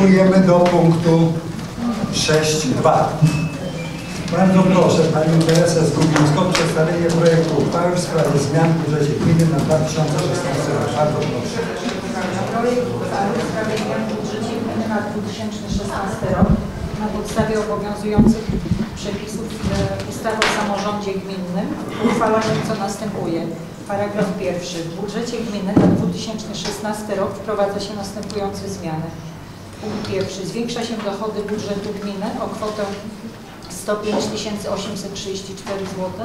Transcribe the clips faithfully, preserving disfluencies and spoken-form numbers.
przystępujemy do punktu sześć dwa. Bardzo proszę Panią Teresę Zgubińską, przedstawienie projektu uchwały w sprawie zmian w budżecie gminy na dwa tysiące szesnasty rok. Bardzo proszę. Projekt uchwały w sprawie zmian w budżecie gminy na dwa tysiące szesnasty rok na podstawie obowiązujących przepisów ustawy o samorządzie gminnym uchwała się co następuje. Paragraf pierwszy. W budżecie gminy na dwa tysiące szesnasty rok wprowadza się następujące zmiany. Punkt pierwszy. Zwiększa się dochody budżetu gminy o kwotę sto pięć tysięcy osiemset trzydzieści cztery złote,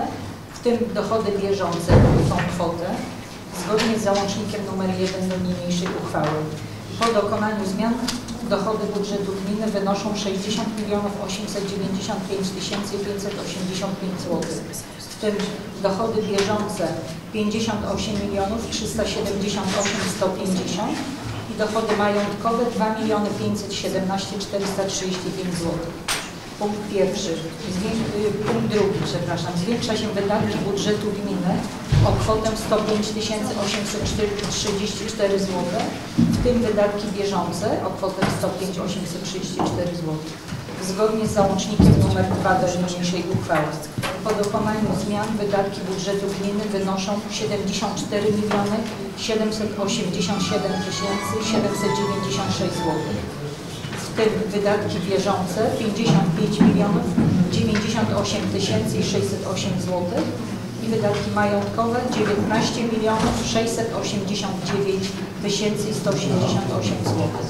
w tym dochody bieżące tą kwotę, zgodnie z załącznikiem nr jeden do niniejszej uchwały. Po dokonaniu zmian dochody budżetu gminy wynoszą sześćdziesiąt milionów osiemset dziewięćdziesiąt pięć tysięcy pięćset osiemdziesiąt pięć złotych, w tym dochody bieżące pięćdziesiąt osiem milionów trzysta siedemdziesiąt osiem tysięcy sto pięćdziesiąt i dochody majątkowe dwa miliony pięćset siedemnaście tysięcy czterysta trzydzieści pięć złotych. Punkt pierwszy, punkt drugi, przepraszam, zwiększa się wydatki budżetu gminy o kwotę sto pięć tysięcy osiemset trzydzieści cztery złote, w tym wydatki bieżące o kwotę sto pięć tysięcy osiemset trzydzieści cztery złote, zgodnie z załącznikiem nr dwa do niniejszej uchwały. Po dokonaniu zmian wydatki budżetu gminy wynoszą siedemdziesiąt cztery miliony siedemset osiemdziesiąt siedem tysięcy siedemset dziewięćdziesiąt sześć złotych. W tym wydatki bieżące pięćdziesiąt pięć milionów dziewięćdziesiąt osiem tysięcy sześćset osiem złotych i wydatki majątkowe dziewiętnaście milionów sześćset osiemdziesiąt dziewięć tysięcy sto siedemdziesiąt osiem złotych.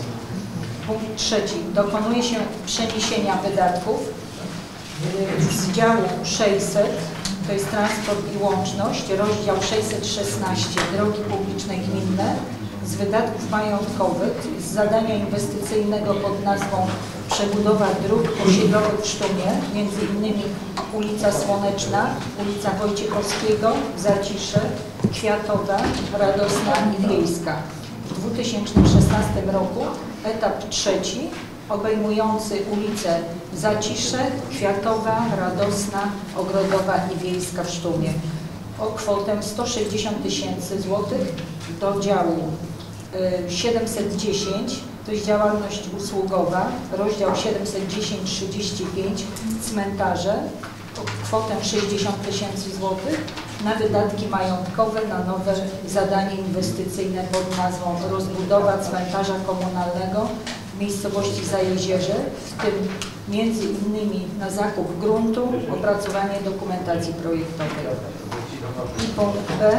Punkt trzeci. Dokonuje się przeniesienia wydatków z działu sześćset, to jest transport i łączność, rozdział sześćset szesnaście, drogi publiczne gminne, z wydatków majątkowych z zadania inwestycyjnego pod nazwą przebudowa dróg osiedlowych w Sztumie, między innymi ulica Słoneczna, ulica Wojciechowskiego, Zacisze, Kwiatowa, Radosna i Wiejska. W dwa tysiące szesnastym roku etap trzeci obejmujący ulice Zacisze, Kwiatowa, Radosna, Ogrodowa i Wiejska w Sztumie o kwotę sto sześćdziesiąt tysięcy złotych do działu siedemset dziesięć, to jest działalność usługowa, rozdział siedemset dziesięć trzydzieści pięć, cmentarze, kwotę sześćdziesiąt tysięcy złotych na wydatki majątkowe na nowe zadanie inwestycyjne pod nazwą rozbudowa cmentarza komunalnego w miejscowości Zajezierze, w tym między innymi na zakup gruntu, opracowanie dokumentacji projektowej. I punkt B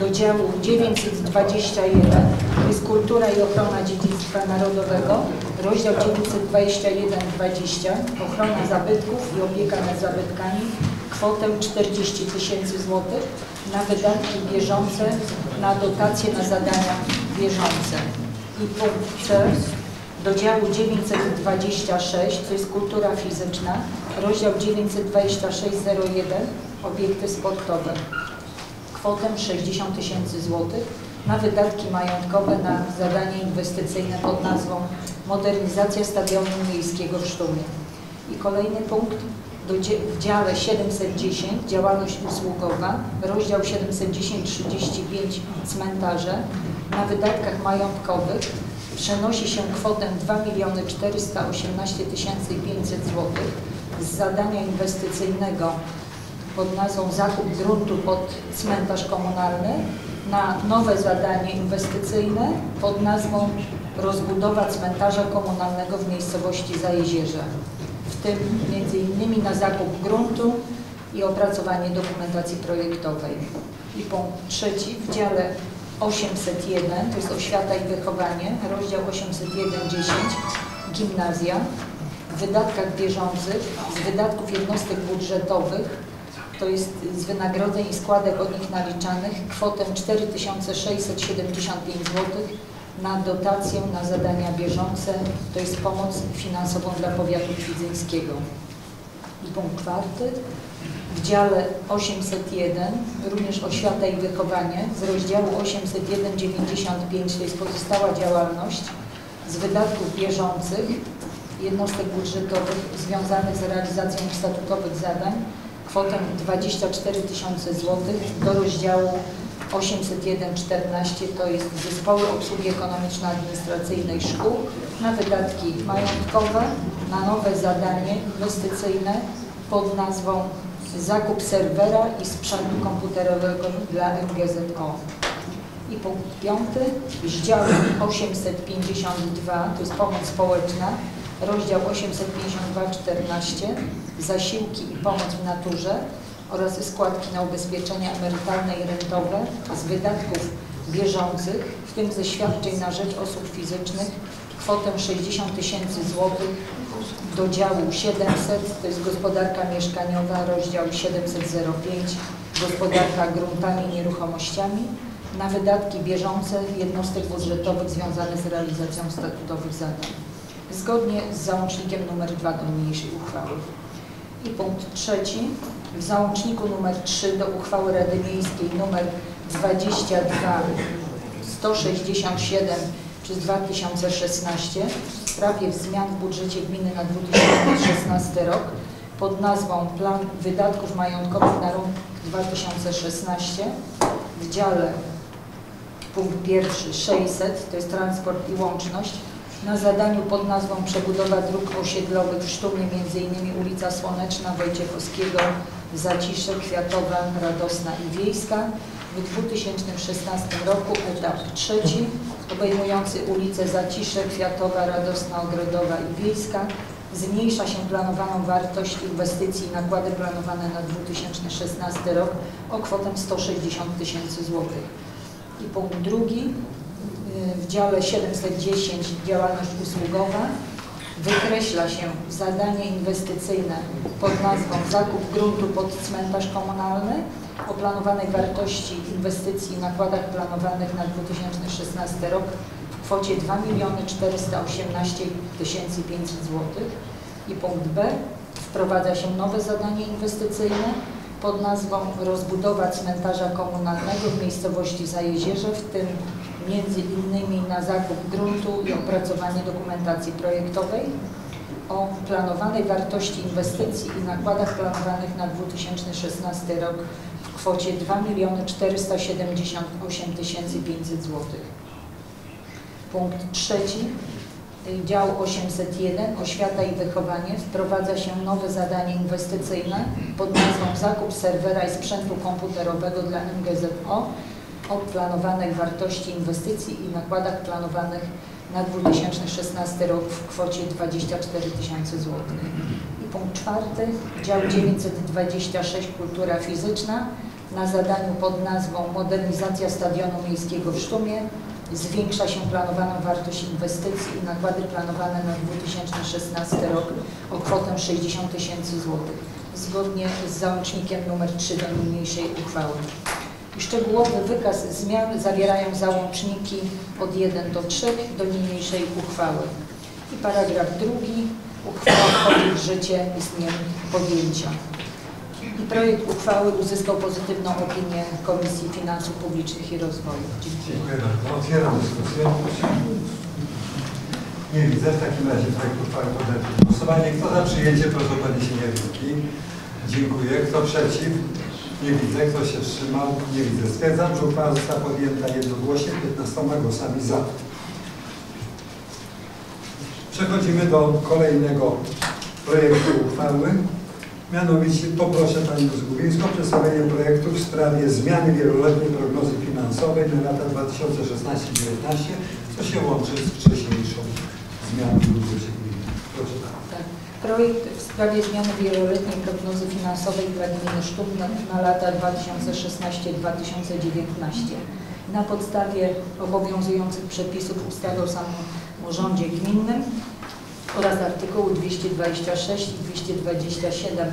do działu dziewięćset dwadzieścia jeden, to jest kultura i ochrona dziedzictwa narodowego, rozdział dziewięćset dwadzieścia jeden dwadzieścia, ochrona zabytków i opieka nad zabytkami, kwotę czterdzieści tysięcy złotych na wydatki bieżące, na dotacje na zadania bieżące. I punkt C do działu dziewięćset dwadzieścia sześć, to jest kultura fizyczna, rozdział dziewięćset dwadzieścia sześć zero jeden, obiekty sportowe, kwotę sześćdziesiąt tysięcy złotych na wydatki majątkowe na zadanie inwestycyjne pod nazwą modernizacja Stadionu Miejskiego w Sztumie. I kolejny punkt w dziale siedemset dziesięć, działalność usługowa, rozdział siedemset dziesięć trzydzieści pięć cmentarze, na wydatkach majątkowych przenosi się kwotę dwa miliony czterysta osiemnaście tysięcy pięćset złotych z zadania inwestycyjnego pod nazwą zakup gruntu pod cmentarz komunalny na nowe zadanie inwestycyjne pod nazwą rozbudowa cmentarza komunalnego w miejscowości Zajezierze, w tym między innymi na zakup gruntu i opracowanie dokumentacji projektowej. I punkt trzeci w dziale osiemset jeden, to jest oświata i wychowanie, rozdział osiemset jeden dziesięć, gimnazja, w wydatkach bieżących, z wydatków jednostek budżetowych, to jest z wynagrodzeń i składek od nich naliczanych, kwotę cztery tysiące sześćset siedemdziesiąt pięć złotych na dotację na zadania bieżące, to jest pomoc finansową dla powiatu kwidzyńskiego. I punkt czwarty, w dziale osiemset jeden, również oświata i wychowanie, z rozdziału osiemset jeden dziewięćdziesiąt pięć, to jest pozostała działalność, z wydatków bieżących jednostek budżetowych związanych z realizacją statutowych zadań, kwotę dwadzieścia cztery tysiące złotych do rozdziału osiemset jeden czternaście to jest zespoły obsługi ekonomiczno-administracyjnej szkół na wydatki majątkowe, na nowe zadanie inwestycyjne pod nazwą zakup serwera i sprzętu komputerowego dla M G Z O. I punkt piąty, z działu osiemset pięćdziesiąt dwa, to jest pomoc społeczna, rozdział osiemset pięćdziesiąt dwa czternaście, zasiłki i pomoc w naturze oraz składki na ubezpieczenia emerytalne i rentowe z wydatków bieżących, w tym ze świadczeń na rzecz osób fizycznych, kwotę sześćdziesiąt tysięcy złotych do działu siedemset, to jest gospodarka mieszkaniowa, rozdział siedemset pięć, gospodarka gruntami i nieruchomościami, na wydatki bieżące jednostek budżetowych związane z realizacją statutowych zadań, zgodnie z załącznikiem numer dwa do niniejszej uchwały. I punkt trzeci. W załączniku numer trzy do uchwały Rady Miejskiej numer dwadzieścia dwa tysiące sto sześćdziesiąt siedem przez dwa tysiące szesnaście w sprawie zmian w budżecie gminy na dwa tysiące szesnasty rok pod nazwą Plan Wydatków Majątkowych na rok dwa tysiące szesnasty w dziale punkt pierwszy sześćset, to jest transport i łączność, na zadaniu pod nazwą Przebudowa dróg osiedlowych w Sztumie, między innymi ulica Słoneczna, Wojciechowskiego, Zacisze, Kwiatowa, Radosna i Wiejska. W dwa tysiące szesnastym roku etap trzeci obejmujący ulice Zacisze, Kwiatowa, Radosna, Ogrodowa i Wiejska. Zmniejsza się planowaną wartość inwestycji i nakłady planowane na dwa tysiące szesnasty rok o kwotę sto sześćdziesiąt tysięcy złotych. I punkt drugi. W dziale siedemset dziesięć działalność usługowa wykreśla się zadanie inwestycyjne pod nazwą zakup gruntu pod cmentarz komunalny o planowanej wartości inwestycji i nakładach planowanych na dwa tysiące szesnasty rok w kwocie dwa miliony czterysta osiemnaście tysięcy pięćset złotych. I punkt B. Wprowadza się nowe zadanie inwestycyjne pod nazwą rozbudowa cmentarza komunalnego w miejscowości Zajezierze, w tym między innymi na zakup gruntu i opracowanie dokumentacji projektowej o planowanej wartości inwestycji i nakładach planowanych na dwa tysiące szesnasty rok w kwocie dwa miliony czterysta siedemdziesiąt osiem tysięcy pięćset złotych. Punkt trzeci. Dział osiemset jeden Oświata i wychowanie wprowadza się nowe zadanie inwestycyjne pod nazwą zakup serwera i sprzętu komputerowego dla M G Z O o planowanej wartości inwestycji i nakładach planowanych na dwa tysiące szesnasty rok w kwocie dwadzieścia cztery tysiące złotych. I punkt czwarty, dział dziewięćset dwadzieścia sześć Kultura fizyczna na zadaniu pod nazwą Modernizacja Stadionu Miejskiego w Sztumie zwiększa się planowaną wartość inwestycji i nakłady planowane na dwa tysiące szesnasty rok o kwotę sześćdziesiąt tysięcy złotych zgodnie z załącznikiem numer trzy do niniejszej uchwały. Szczegółowy wykaz zmian zawierają załączniki od jeden do trzech do niniejszej uchwały. I paragraf drugi. Uchwała wchodzi w życie z dniem podjęcia. I projekt uchwały uzyskał pozytywną opinię Komisji Finansów Publicznych i Rozwoju. Dziękuję. Dziękuję bardzo. Otwieram dyskusję. Nie widzę. W takim razie projekt uchwały poddaję pod głosowanie. Kto za przyjęcie, proszę o podniesienie ręki. Dziękuję. Kto przeciw? Nie widzę. Kto się wstrzymał? Nie widzę. Stwierdzam, że uchwała została podjęta jednogłośnie, piętnastoma głosami za. Przechodzimy do kolejnego projektu uchwały. Mianowicie poproszę Panią Zgubińską o przedstawienie projektu w sprawie zmiany wieloletniej prognozy finansowej na lata dwa tysiące szesnasty do dwa tysiące dziewiętnasty, co się łączy z wcześniejszą zmianą w budżecie gminy. Proszę Panią. Projekt w sprawie zmiany wieloletniej prognozy finansowej dla gminy Sztum na, na lata dwa tysiące szesnasty do dwa tysiące dziewiętnasty. Na podstawie obowiązujących przepisów ustawy o samorządzie gminnym oraz artykułu dwieście dwadzieścia sześć i dwieście dwadzieścia siedem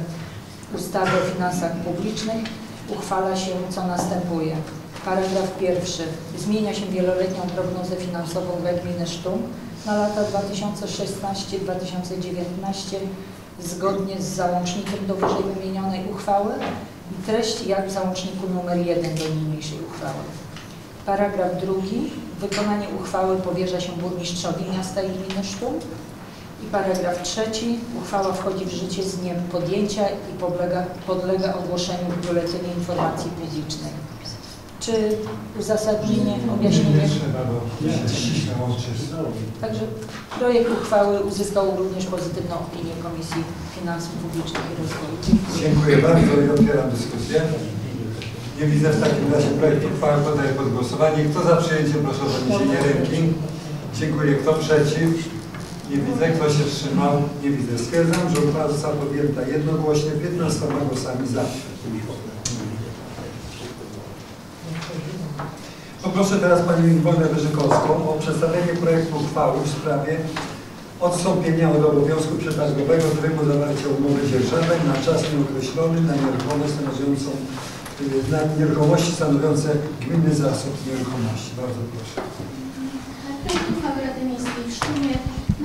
ustawy o finansach publicznych uchwala się, co następuje. Paragraf pierwszy. Zmienia się wieloletnią prognozę finansową dla gminy Sztum na lata dwa tysiące szesnasty do dwa tysiące dziewiętnasty zgodnie z załącznikiem do wyżej wymienionej uchwały i treść jak w załączniku numer jeden do niniejszej uchwały. Paragraf drugi. Wykonanie uchwały powierza się burmistrzowi miasta i gminy Sztum. I paragraf trzeci. Uchwała wchodzi w życie z dniem podjęcia i podlega, podlega ogłoszeniu w Biuletynie Informacji Publicznej. czy uzasadnienie, objaśnienie? Nie trzeba, bo ścisnęło czysto. Także projekt uchwały uzyskał również pozytywną opinię Komisji Finansów Publicznych i Rozwoju. Dziękuję bardzo i otwieram dyskusję. Nie widzę, w takim razie projekt uchwały podaję pod głosowanie. Kto za przyjęciem, proszę o podniesienie ręki. Dziękuję. Kto przeciw? Nie widzę. Kto się wstrzymał? Nie widzę. Stwierdzam, że uchwała została podjęta jednogłośnie piętnastoma głosami za. Poproszę teraz Panią Iwonę Wyżykowską o przedstawienie projektu uchwały w sprawie odstąpienia od obowiązku przetargowego trybu zawarcia umowy dzierżawnej na czas nieokreślony na nieruchomość stanowiącą na nieruchomości stanowiące gminny zasób nieruchomości. Bardzo proszę. Projekt uchwały Rady Miejskiej w Sztumie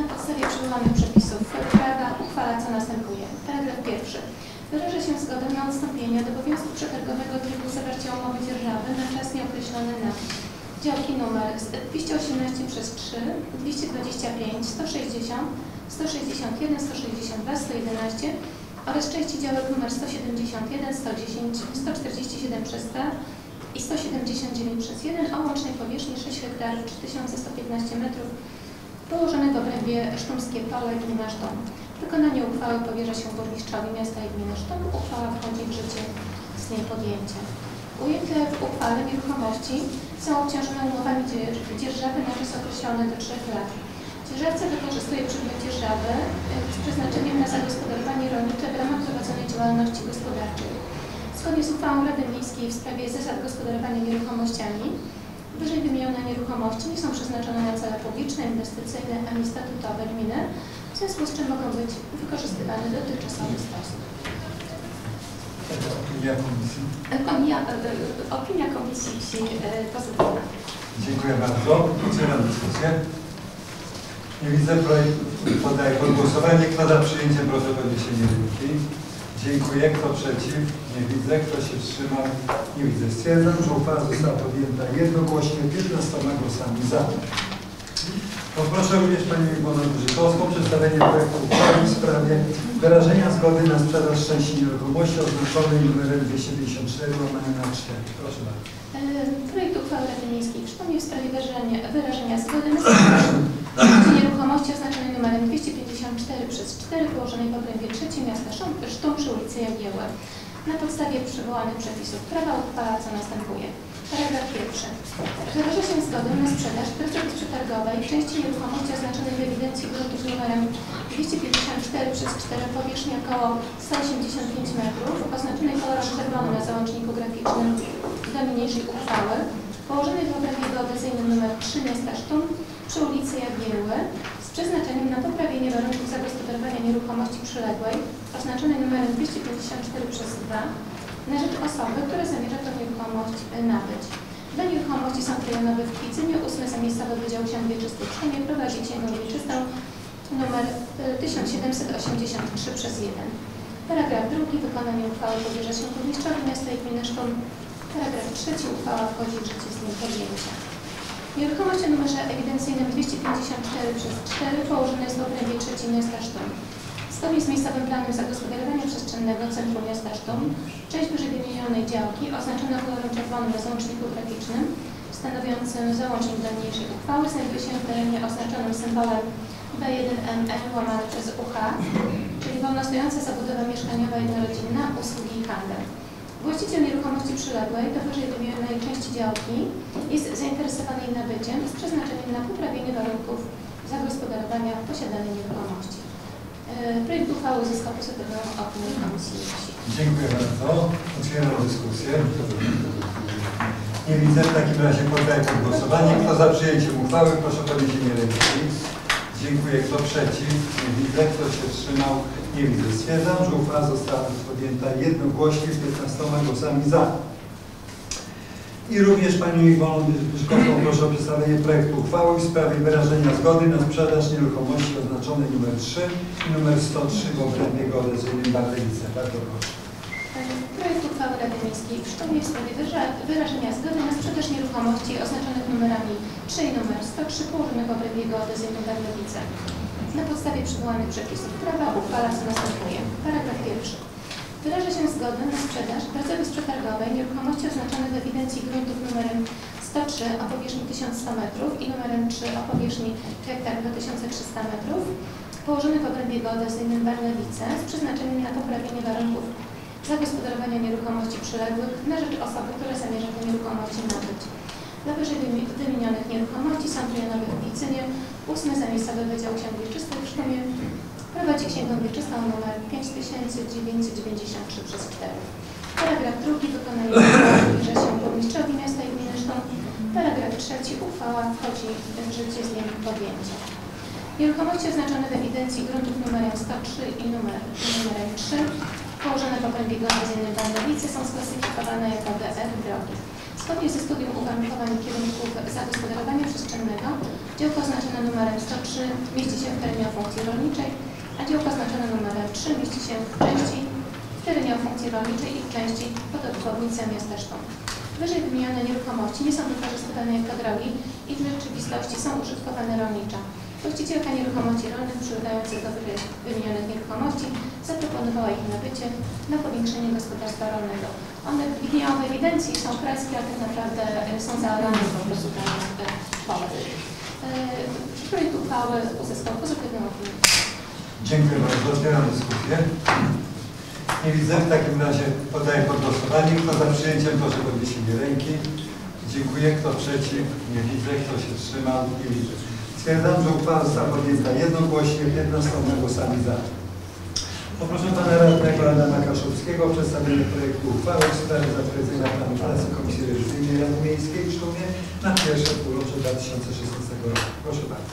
na podstawie przywołanych przepisów prawa uchwala, co następuje. Paragraf pierwszy. Wyraża się zgodę na odstąpienie od obowiązku przetargowego trybu zawarcia umowy dzierżawy na czas nieokreślony na działki numer dwieście osiemnaście przez trzy, dwieście dwadzieścia pięć, sto sześćdziesiąt, sto sześćdziesiąt jeden, sto sześćdziesiąt dwa, sto jedenaście oraz części działek numer sto siedemdziesiąt jeden, sto dziesięć, sto czterdzieści siedem przez dwa i sto siedemdziesiąt dziewięć przez jeden o łącznej powierzchni sześć hektarów trzy tysiące sto piętnaście metrów położonych w obrębie Sztumskie Pole, gmina Sztum. Wykonanie uchwały powierza się burmistrzowi miasta i gminy Sztum. Uchwała wchodzi w życie z dniem podjęcia. Ujęte w uchwale nieruchomości są obciążone umowami dzierżawy na czas określony do trzech lat. Dzierżawca wykorzystuje przedmiot dzierżawy z przeznaczeniem na zagospodarowanie rolnicze w ramach prowadzonej działalności gospodarczej. Zgodnie z uchwałą Rady Miejskiej w sprawie zasad gospodarowania nieruchomościami, wyżej wymienione nieruchomości nie są przeznaczone na cele publiczne, inwestycyjne ani statutowe gminy, w związku z czym mogą być wykorzystywane w dotychczasowy sposób. Opinia komisji. Opinia, opinia komisji pozytywna. Dziękuję bardzo. Otwieram dyskusję. Nie widzę. Projekt podaję pod głosowanie. Kto za przyjęciem, proszę o podniesienie ręki. Dziękuję. Kto przeciw? Nie widzę. Kto się wstrzymał? Nie widzę. Stwierdzam, że uchwała została podjęta jednogłośnie piętnastoma głosami za. Poproszę również Panią Iwonę Wyżykowską o przedstawienie projektu uchwały w sprawie wyrażenia zgody na sprzedaż części nieruchomości oznaczonej numerem dwieście pięćdziesiąt cztery łamane na cztery. Proszę bardzo. Projekt uchwały Rady Miejskiej w Sztumie w sprawie wyrażenia, wyrażenia zgody na sprzedaż nieruchomości oznaczonej numerem dwieście pięćdziesiąt cztery przez cztery położonej w obrębie trzecim miasta Sztum przy ulicy Jagiełło. Na podstawie przywołanych przepisów prawa uchwała, co następuje. Paragraf pierwszy. Wyraża się zgodę na sprzedaż procesu przetargowej części nieruchomości oznaczonej w ewidencji gruntów numerem dwieście pięćdziesiąt cztery przez cztery powierzchni około sto osiemdziesiąt pięć metrów, oznaczonej kolorem czerwonym na załączniku graficznym do niniejszej uchwały, położonej w obrębie geodezyjnym numer trzy miasta Sztum przy ulicy Jagiełły, z przeznaczeniem na poprawienie warunków zagospodarowania nieruchomości przyległej, oznaczonej numerem dwieście pięćdziesiąt cztery przez dwa, na rzecz osoby, która zamierza tę nieruchomość nabyć. Do nieruchomości są rejonowe w Kwicynie, ósmy za miejscowy Wydział Ksiąg Wieczystych w Sztumie, prowadzi księgę wieczystą numer tysiąc siedemset osiemdziesiąt trzy przez jeden. Paragraf drugi. Wykonanie uchwały powierza się burmistrzowi miasta i gminy Sztum. Paragraf trzeci. Uchwała wchodzi w życie z dniem podjęcia. Nieruchomość o numerze ewidencyjnym dwieście pięćdziesiąt cztery przez cztery położona jest w obrębie trzecim miasta Sztum. Zgodnie z miejscowym planem zagospodarowania przestrzennego centrum miasta Sztum, część wyżej wymienionej działki oznaczona kolorem czerwonym na załączniku graficznym, stanowiącym załącznik do niniejszej uchwały, znajduje się w terenie oznaczonym symbolem B jeden M N łamane przez U H, czyli wolnostojąca zabudowa mieszkaniowa jednorodzinna, usługi i handel. Właściciel nieruchomości przyległej do wyżej wymienionej części działki jest zainteresowany jej nabyciem z przeznaczeniem na poprawienie warunków zagospodarowania posiadanej nieruchomości. Projekt uchwały uzyskał pozytywną opinię Komisji. Dziękuję bardzo. Otwieram dyskusję. Nie widzę. W takim razie poddaję pod głosowanie. Kto za przyjęciem uchwały, proszę o podniesienie ręki. Dziękuję. Kto przeciw? Nie widzę. Kto się wstrzymał? Nie widzę. Stwierdzam, że uchwała została podjęta jednogłośnie z piętnastoma głosami za. I również Panią Iwoną Wyżykowską proszę o przedstawienie projektu uchwały w sprawie wyrażenia zgody na sprzedaż nieruchomości oznaczonej numer trzy i numer sto trzy w obrębie geodezyjnym Barlewice. Bardzo proszę. Projekt uchwały Rady Miejskiej w Sztumie w sprawie wyrażenia zgody na sprzedaż nieruchomości oznaczonych numerami trzy i numer sto trzy położonych w obrębie geodezyjnym Barlewice. Na podstawie przywołanych przepisów prawa uchwała, co następuje. Paragraf pierwszy. wyraża się zgodę na sprzedaż w drodze bezprzetargowej nieruchomości oznaczonych w ewidencji gruntów numerem sto trzy o powierzchni tysiąc sto metrów i numerem trzy o powierzchni trzy hektary dwa tysiące trzysta metrów, położonych w obrębie geodezyjnym Barlewice z przeznaczeniem na poprawienie warunków zagospodarowania nieruchomości przyległych na rzecz osoby, która zamierza te nieruchomości nabyć. Dla wyżej wymienionych nieruchomości są rejonowe w Wicinie, ósmy zamiejscowy Wydział Ksiąg Wieczystych w Sztumie prowadzi księgę wieczystą nr pięć tysięcy dziewięćset dziewięćdziesiąt trzy przez cztery. Paragraf drugi. Wykonanie uchwały wierza się burmistrzowi miasta i gminy Sztum. Paragraf trzeci. Uchwała wchodzi w życie z dniem podjęcia. Nieruchomości oznaczone w ewidencji gruntów numerem sto trzy i numer, numerem trzy położone w obrębie geodezyjnym Barlewice są sklasyfikowane jako D R drogi. Zgodnie ze studium uwarunkowań kierunków zagospodarowania przestrzennego działko oznaczone numerem sto trzy mieści się w terenie o funkcji rolniczej, a działko oznaczone numerem trzy mieści się w części w terenie o funkcji rolniczej i w części pod obwodnicą miasta Sztum. Wyżej wymienione nieruchomości nie są wykorzystywane jako drogi i w rzeczywistości są użytkowane rolniczo. Właścicielka nieruchomości rolnych przylegających do wymienionych nieruchomości zaproponowała ich nabycie na powiększenie gospodarstwa rolnego. One widnieją w ewidencji, są kreski, a tak naprawdę są zaorane po prostu dla pole. Projekt uchwały uzyskał pozytywną opinię. Dziękuję bardzo. Otwieram dyskusję. Nie widzę. W takim razie poddaję pod głosowanie. Kto za przyjęciem, proszę podnieść ręki. Dziękuję. Kto przeciw? Nie widzę. Kto się wstrzymał? Nie widzę. Stwierdzam, że uchwała została podjęta jednogłośnie, piętnastoma głosami za. Poproszę pana radnego Adama Kaszubskiego o przedstawienie projektu uchwały w sprawie zatwierdzenia planu pracy Komisji Rewizyjnej Rady Miejskiej w Sztumie na pierwsze półrocze dwa tysiące szesnastego roku. Proszę bardzo.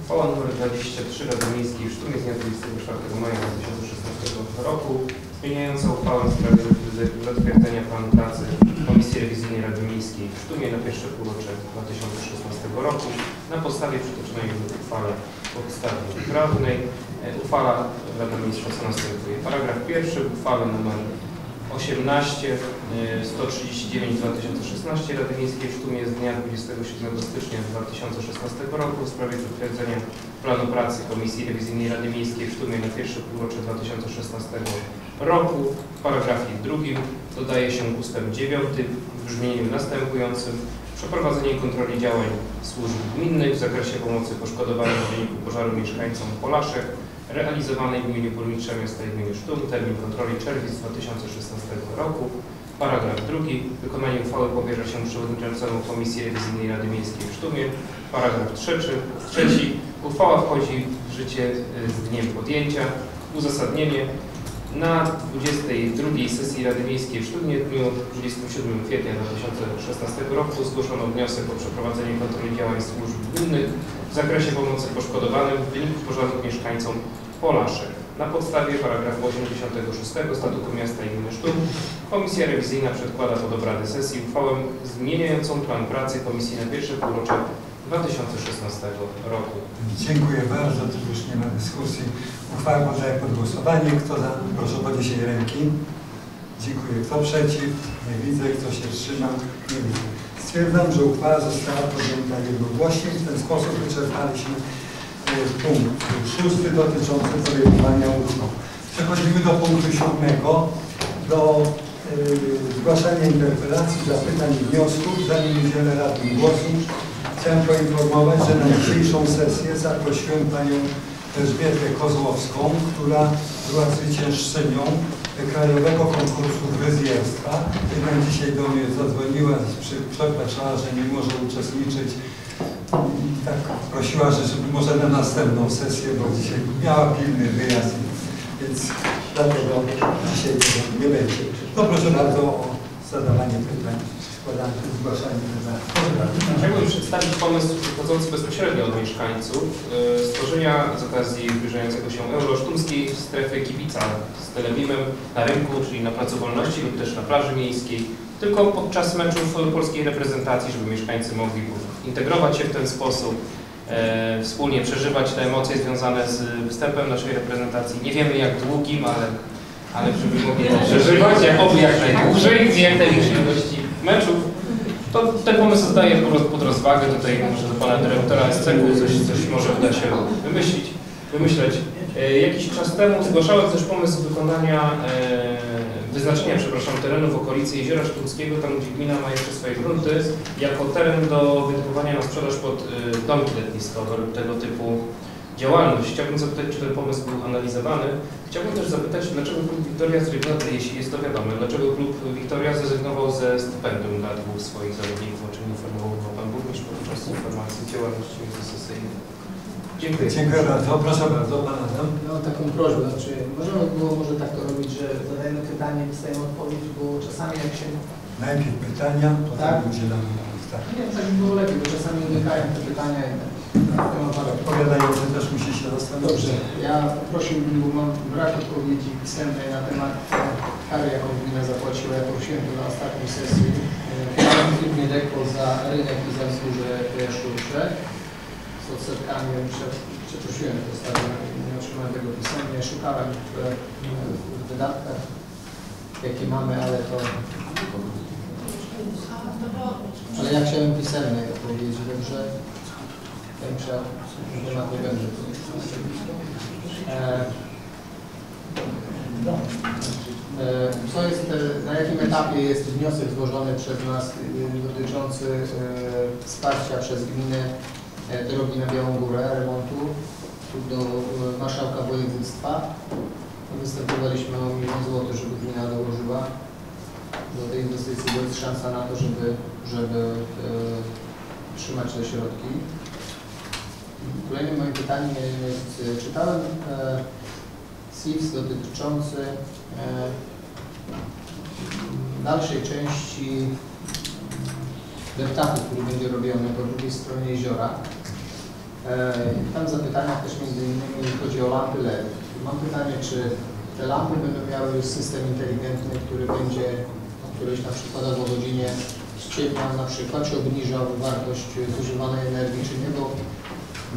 Uchwała nr dwadzieścia trzy Rady Miejskiej w Sztumie z dnia dwudziestego czwartego maja dwa tysiące szesnastego roku zmieniająca uchwałę w sprawie zatwierdzenia planu pracy Komisji Rewizyjnej Rady Miejskiej w Sztumie na pierwsze półrocze dwa tysiące szesnastego roku na podstawie przytoczonej w uchwale podstawy prawnej. Uchwała Rada Ministrów następuje. Paragraf pierwszy uchwały nr osiemnaście sto trzydzieści dziewięć dwa tysiące szesnaście Rady Miejskiej w Sztumie z dnia dwudziestego siódmego stycznia dwa tysiące szesnastego roku w sprawie zatwierdzenia planu pracy Komisji Rewizyjnej Rady Miejskiej w Sztumie na pierwsze półrocze dwa tysiące szesnastego roku. W paragrafie drugim dodaje się ustęp dziewiąty w brzmieniu następującym. Przeprowadzenie kontroli działań służb gminnych w zakresie pomocy poszkodowanym w wyniku pożaru mieszkańcom Polaszek realizowanej w imieniu burmistrza miasta i gminy Sztum, termin kontroli czerwiec dwa tysiące szesnastego roku. Paragraf drugi. Wykonanie uchwały powierza się przewodniczącemu Komisji Rewizyjnej Rady Miejskiej w Sztumie. Paragraf trzeci. Trzeci. Uchwała wchodzi w życie z dniem podjęcia. Uzasadnienie. Na dwudziestej drugiej sesji Rady Miejskiej w Sztumie w dniu dwudziestego siódmego kwietnia dwa tysiące szesnastego roku zgłoszono wniosek o przeprowadzenie kontroli działań służb gminnych w zakresie pomocy poszkodowanym w wyniku pożarów mieszkańcom Polaszek. Na podstawie paragrafu osiemdziesiątego szóstego Statutu Miasta i Gminy Sztum Komisja Rewizyjna przedkłada pod obrady sesji uchwałę zmieniającą plan pracy Komisji na pierwsze półrocze dwa tysiące szesnastego roku. Dziękuję bardzo. Tu już nie ma dyskusji. Uchwałę poddaję pod głosowanie. Kto za? Proszę o podniesienie ręki. Dziękuję. Kto przeciw? Nie widzę. Kto się wstrzymał? Nie widzę. Stwierdzam, że uchwała została podjęta jednogłośnie. W ten sposób wyczerpaliśmy punkt szósty dotyczący projektowania uchwał. Przechodzimy do punktu siódmego. Do yy, zgłaszania interpelacji, zapytań i wniosków. Zanim udzielę radnym głosu, chciałem poinformować, że na dzisiejszą sesję zaprosiłem panią Elżbietę Kozłowską, która była zwyciężczynią Krajowego Konkursu Fryzjerstwa. Jednak dzisiaj do mnie zadzwoniła i przepraszała, że nie może uczestniczyć. Tak prosiła, że żeby może na następną sesję, bo dzisiaj miała pilny wyjazd, więc dlatego dzisiaj nie będzie. No proszę bardzo o zadawanie pytań. Chciałbym przedstawić pomysł wychodzący bezpośrednio od mieszkańców stworzenia z okazji zbliżającego się Euro Sztumskiej strefy kibica z telemimem na rynku, czyli na placu wolności lub też na plaży miejskiej, tylko podczas meczów polskiej reprezentacji, żeby mieszkańcy mogli integrować się w ten sposób, wspólnie przeżywać te emocje związane z występem naszej reprezentacji. Nie wiemy jak długim, ale, ale żeby mogli to przeżywać, oby jak najdłużej, z jak największej ilości meczów, to ten pomysł zdaje pod rozwagę. Tutaj może do pana dyrektora S C K-u coś, coś może uda się wymyślić, wymyśleć. E, jakiś czas temu zgłaszałem też pomysł wykonania wyznaczenia, przepraszam, terenu w okolicy Jeziora Sztumskiego, tam gdzie gmina ma jeszcze swoje grunty, jako teren do wykupowania na sprzedaż pod domki letniskowe lub tego typu działalność. Chciałbym zapytać, czy ten pomysł był analizowany. Chciałbym też zapytać, dlaczego klub Wiktoria zrezygnował, jeśli jest to wiadome, dlaczego klub Wiktoria zrezygnował ze stypendium dla dwóch swoich zawodników, o czym informował Pan Burmistrz podczas informacji działalności egzekucyjnej. Dziękuję. Dziękuję bardzo. Proszę bardzo, Pan Adam. No, taką prośbę, znaczy możemy było może tak to robić, że zadajemy pytanie, dostajemy odpowiedź, bo czasami jak się... Najpierw pytania, potem tak? udzielamy pytania. Nie, tak by było lepiej, bo czasami unikają te pytania jednak. Odpowiadający też musi się zastanowić. Dobrze, ja prosiłbym, bo mam brak odpowiedzi pisemnej na temat kary, jaką gmina zapłaciła. Ja prosiłem to na ostatniej sesji. Firmie Dekpo za rynek i za wzgórze Szulcze. Z odsetkami przeprosiłem to stadion, nie otrzymałem tego pisemnie. Szukałem w wydatkach, jakie mamy, ale to... Ale ja chciałem pisemnej odpowiedzi, dobrze? Nie ma problemu. Co jest, na jakim etapie jest wniosek złożony przez nas dotyczący wsparcia przez gminę drogi na Białą Górę, remontu do marszałka województwa? Występowaliśmy o milion złotych, żeby gmina dołożyła do tej inwestycji, bo jest szansa na to, żeby, żeby trzymać te środki. Kolejne moje pytanie jest, czytałem e, C I F S dotyczący e, dalszej części deptaku, który będzie robiony po drugiej stronie jeziora. E, tam zapytania też między innymi chodzi o lampy L E D. Mam pytanie, czy te lampy będą miały już system inteligentny, który będzie, któryś na przykład o godzinie ściemniał na przykład, czy obniżał wartość zużywanej energii, czy nie, bo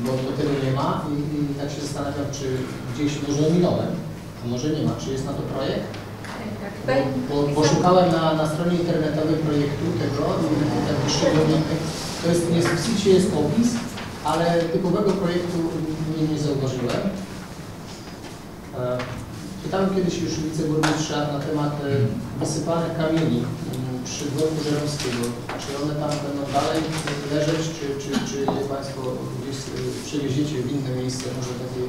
bo do tego nie ma i, i tak się zastanawiam, czy gdzieś może minąłem, a może nie ma, czy jest na to projekt? Tak, tak. Bo, bo, bo szukałem na, na stronie internetowej projektu tego i tak szczególnie, to jest, nie subsydzie, jest opis, ale typowego projektu nie, nie zauważyłem. Pytałem kiedyś już wiceburmistrza na temat wysypanych kamieni przy dworku Żeromskiego. Czy one tam będą dalej leżeć, czy, czy, czy je Państwo gdzieś przewieziecie w inne miejsce, może takie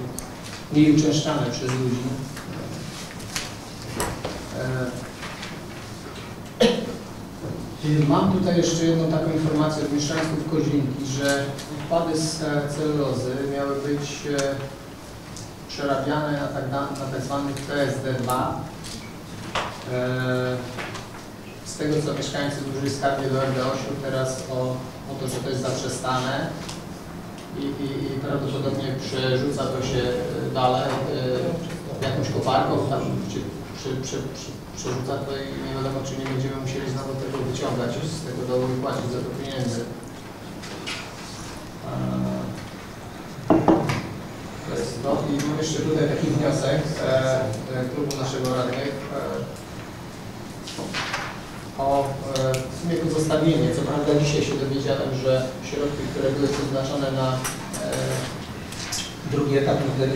mniej uczęszczane przez ludzi? E... Mam tutaj jeszcze jedną taką informację od mieszkańców Koślinki, że odpady z celulozy miały być przerabiane na tak, na tak zwanych P S D dwa. E... Z tego, co mieszkańcy dużej skargi do R D ośmiu teraz o, o to, że to jest zaprzestane i, i, i prawdopodobnie przerzuca to się dalej y, jakąś koparką, tam, czy, czy, czy, czy przerzuca to i nie wiadomo, czy nie będziemy musieli znowu tego wyciągać z tego dołu i płacić za to pieniędzy. To jest to. I mam jeszcze tutaj taki wniosek e, klubu naszego radnych. E, o e, w sumie pozostawienie. Co prawda dzisiaj się dowiedziałem, że środki, które były przeznaczone na e, drugi etap, e,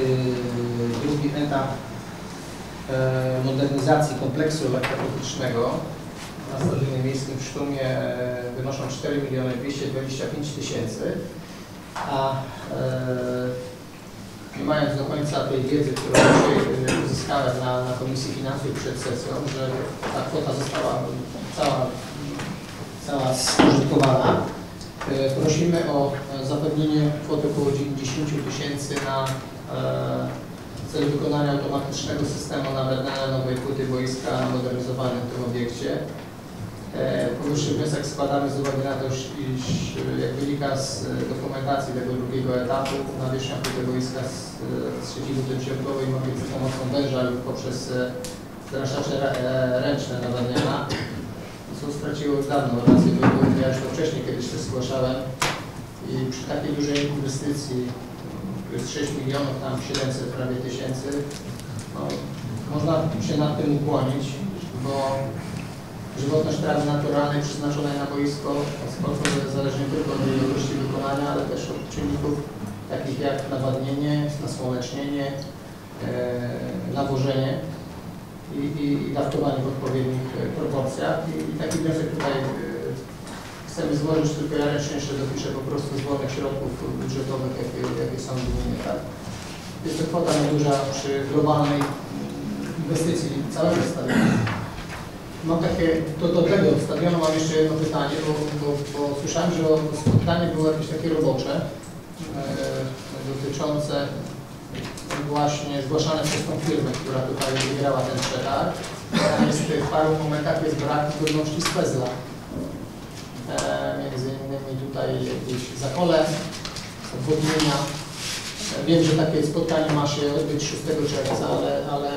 drugi etap e, modernizacji kompleksu elektrotechnicznego na Stadionie Miejskim w Sztumie e, wynoszą cztery miliony dwieście dwadzieścia pięć tysięcy, a e, nie mając do końca tej wiedzy, którą dzisiaj uzyskałem na, na Komisji Finansów przed sesją, że ta kwota została Cała, cała spożytkowana. Prosimy o zapewnienie kwoty około dziewięćdziesiąt tysięcy na e, cel wykonania automatycznego systemu nawracania nowej płyty boiska modernizowanej w tym obiekcie. E, Powyższy wniosek składamy z uwagi na to, iż jak wynika z dokumentacji tego drugiego etapu, nawierzchnia płyty boiska z, z siedzibą tymcierkowej ma być za pomocą węża lub poprzez zraszacze ręczne nawadniana. Co straciło już dawno rację, bo ja już to wcześniej kiedyś też zgłaszałem i przy takiej dużej inwestycji, to jest sześć milionów, tam siedemset prawie tysięcy, no, można się nad tym ukłonić, bo żywotność trawy naturalnej przeznaczonej na boisko zależnie tylko od ilości wykonania, ale też od czynników takich jak nawadnienie, nasłonecznienie, e, nawożenie. i, i dawkowanie w odpowiednich proporcjach. I, i taki wniosek tutaj chcemy złożyć, tylko ja ręcznie jeszcze dopiszę po prostu z wolnych środków budżetowych, jakie, jakie są w Unii, tak? Jest to kwota nieduża przy globalnej inwestycji całego stadionu. Mam takie, do, do tego stadionu mam jeszcze jedno pytanie, bo, bo, bo słyszałem, że spotkanie było jakieś takie robocze, e, dotyczące właśnie zgłaszane przez tą firmę, która tutaj wygrała ten przetarg. Tam jest w paru momentach jest brak zgodności z P E Z L A. E, między innymi tutaj jakieś zakole, obwodnienia. Wiem, że takie spotkanie ma się odbyć szóstego czerwca, ale, ale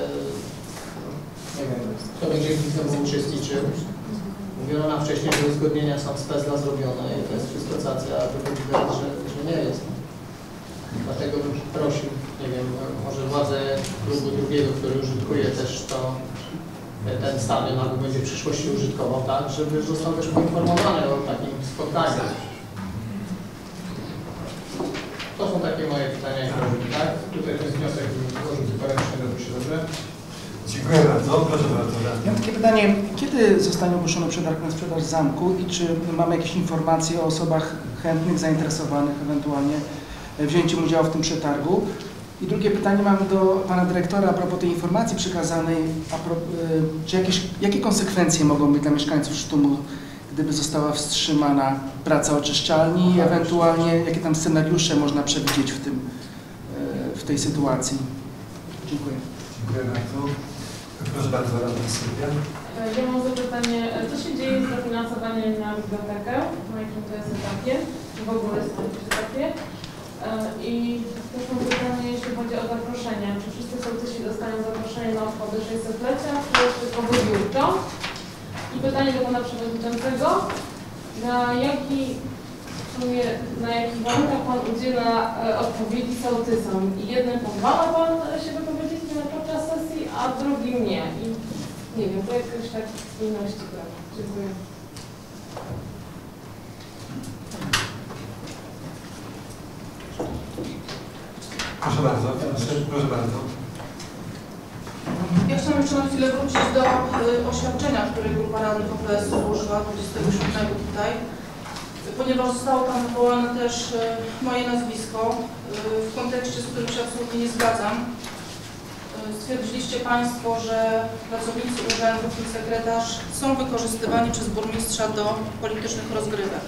nie wiem, kto będzie w tym uczestniczył. Mówiono nam wcześniej, że uzgodnienia są z P E Z L A zrobione i to jest wszystko cacja, a to że, że nie jest. Dlatego bym prosił, nie wiem, może władze klubu drugiego, który użytkuje też to, ten stadion albo będzie w przyszłości użytkował, tak, żeby został też poinformowany o takim spotkaniu. To są takie moje pytania, tak? Tutaj ten wniosek złożył tylko ręcznie, dobrze, dobrze? Dziękuję bardzo. Proszę bardzo. Ja takie pytanie, kiedy zostanie ogłoszony przetarg na sprzedaż zamku i czy mamy jakieś informacje o osobach chętnych, zainteresowanych ewentualnie wzięciem udziału w tym przetargu? I drugie pytanie mam do pana dyrektora a propos tej informacji przekazanej, a pro, czy jakieś, jakie konsekwencje mogą być dla mieszkańców Sztumu, gdyby została wstrzymana praca oczyszczalni i ewentualnie jakie tam scenariusze można przewidzieć w, tym, w tej sytuacji? Dziękuję. Dziękuję bardzo. Proszę bardzo, radna Sylwia. Ja mam zapytanie, co się dzieje z dofinansowaniem na bibliotekę, na jakim to jest etapie, w ogóle jest to jakieś etapie? I też mam pytanie, jeśli chodzi o zaproszenie. Czy wszyscy sołtysi dostają zaproszenie na obchody sześćsetlecia, czy tylko wybiórczo? I pytanie do pana przewodniczącego, na jaki, na jakich warunkach pan udziela odpowiedzi sołtysom? I jednym pozwala pan się wypowiedzieć podczas sesji, a drugim nie. I nie wiem, to jakoś tak spójności prawa. Dziękuję. Proszę bardzo, proszę bardzo. Ja chciałam jeszcze na chwilę wrócić do y, oświadczenia, które grupa radnych O P S złożyła dwudziestego siódmego tutaj, ponieważ zostało tam wywołane też y, moje nazwisko, y, w kontekście, z którym się absolutnie nie zgadzam. Y, stwierdziliście Państwo, że pracownicy urzędu, w tym sekretarz, są wykorzystywani przez burmistrza do politycznych rozgrywek.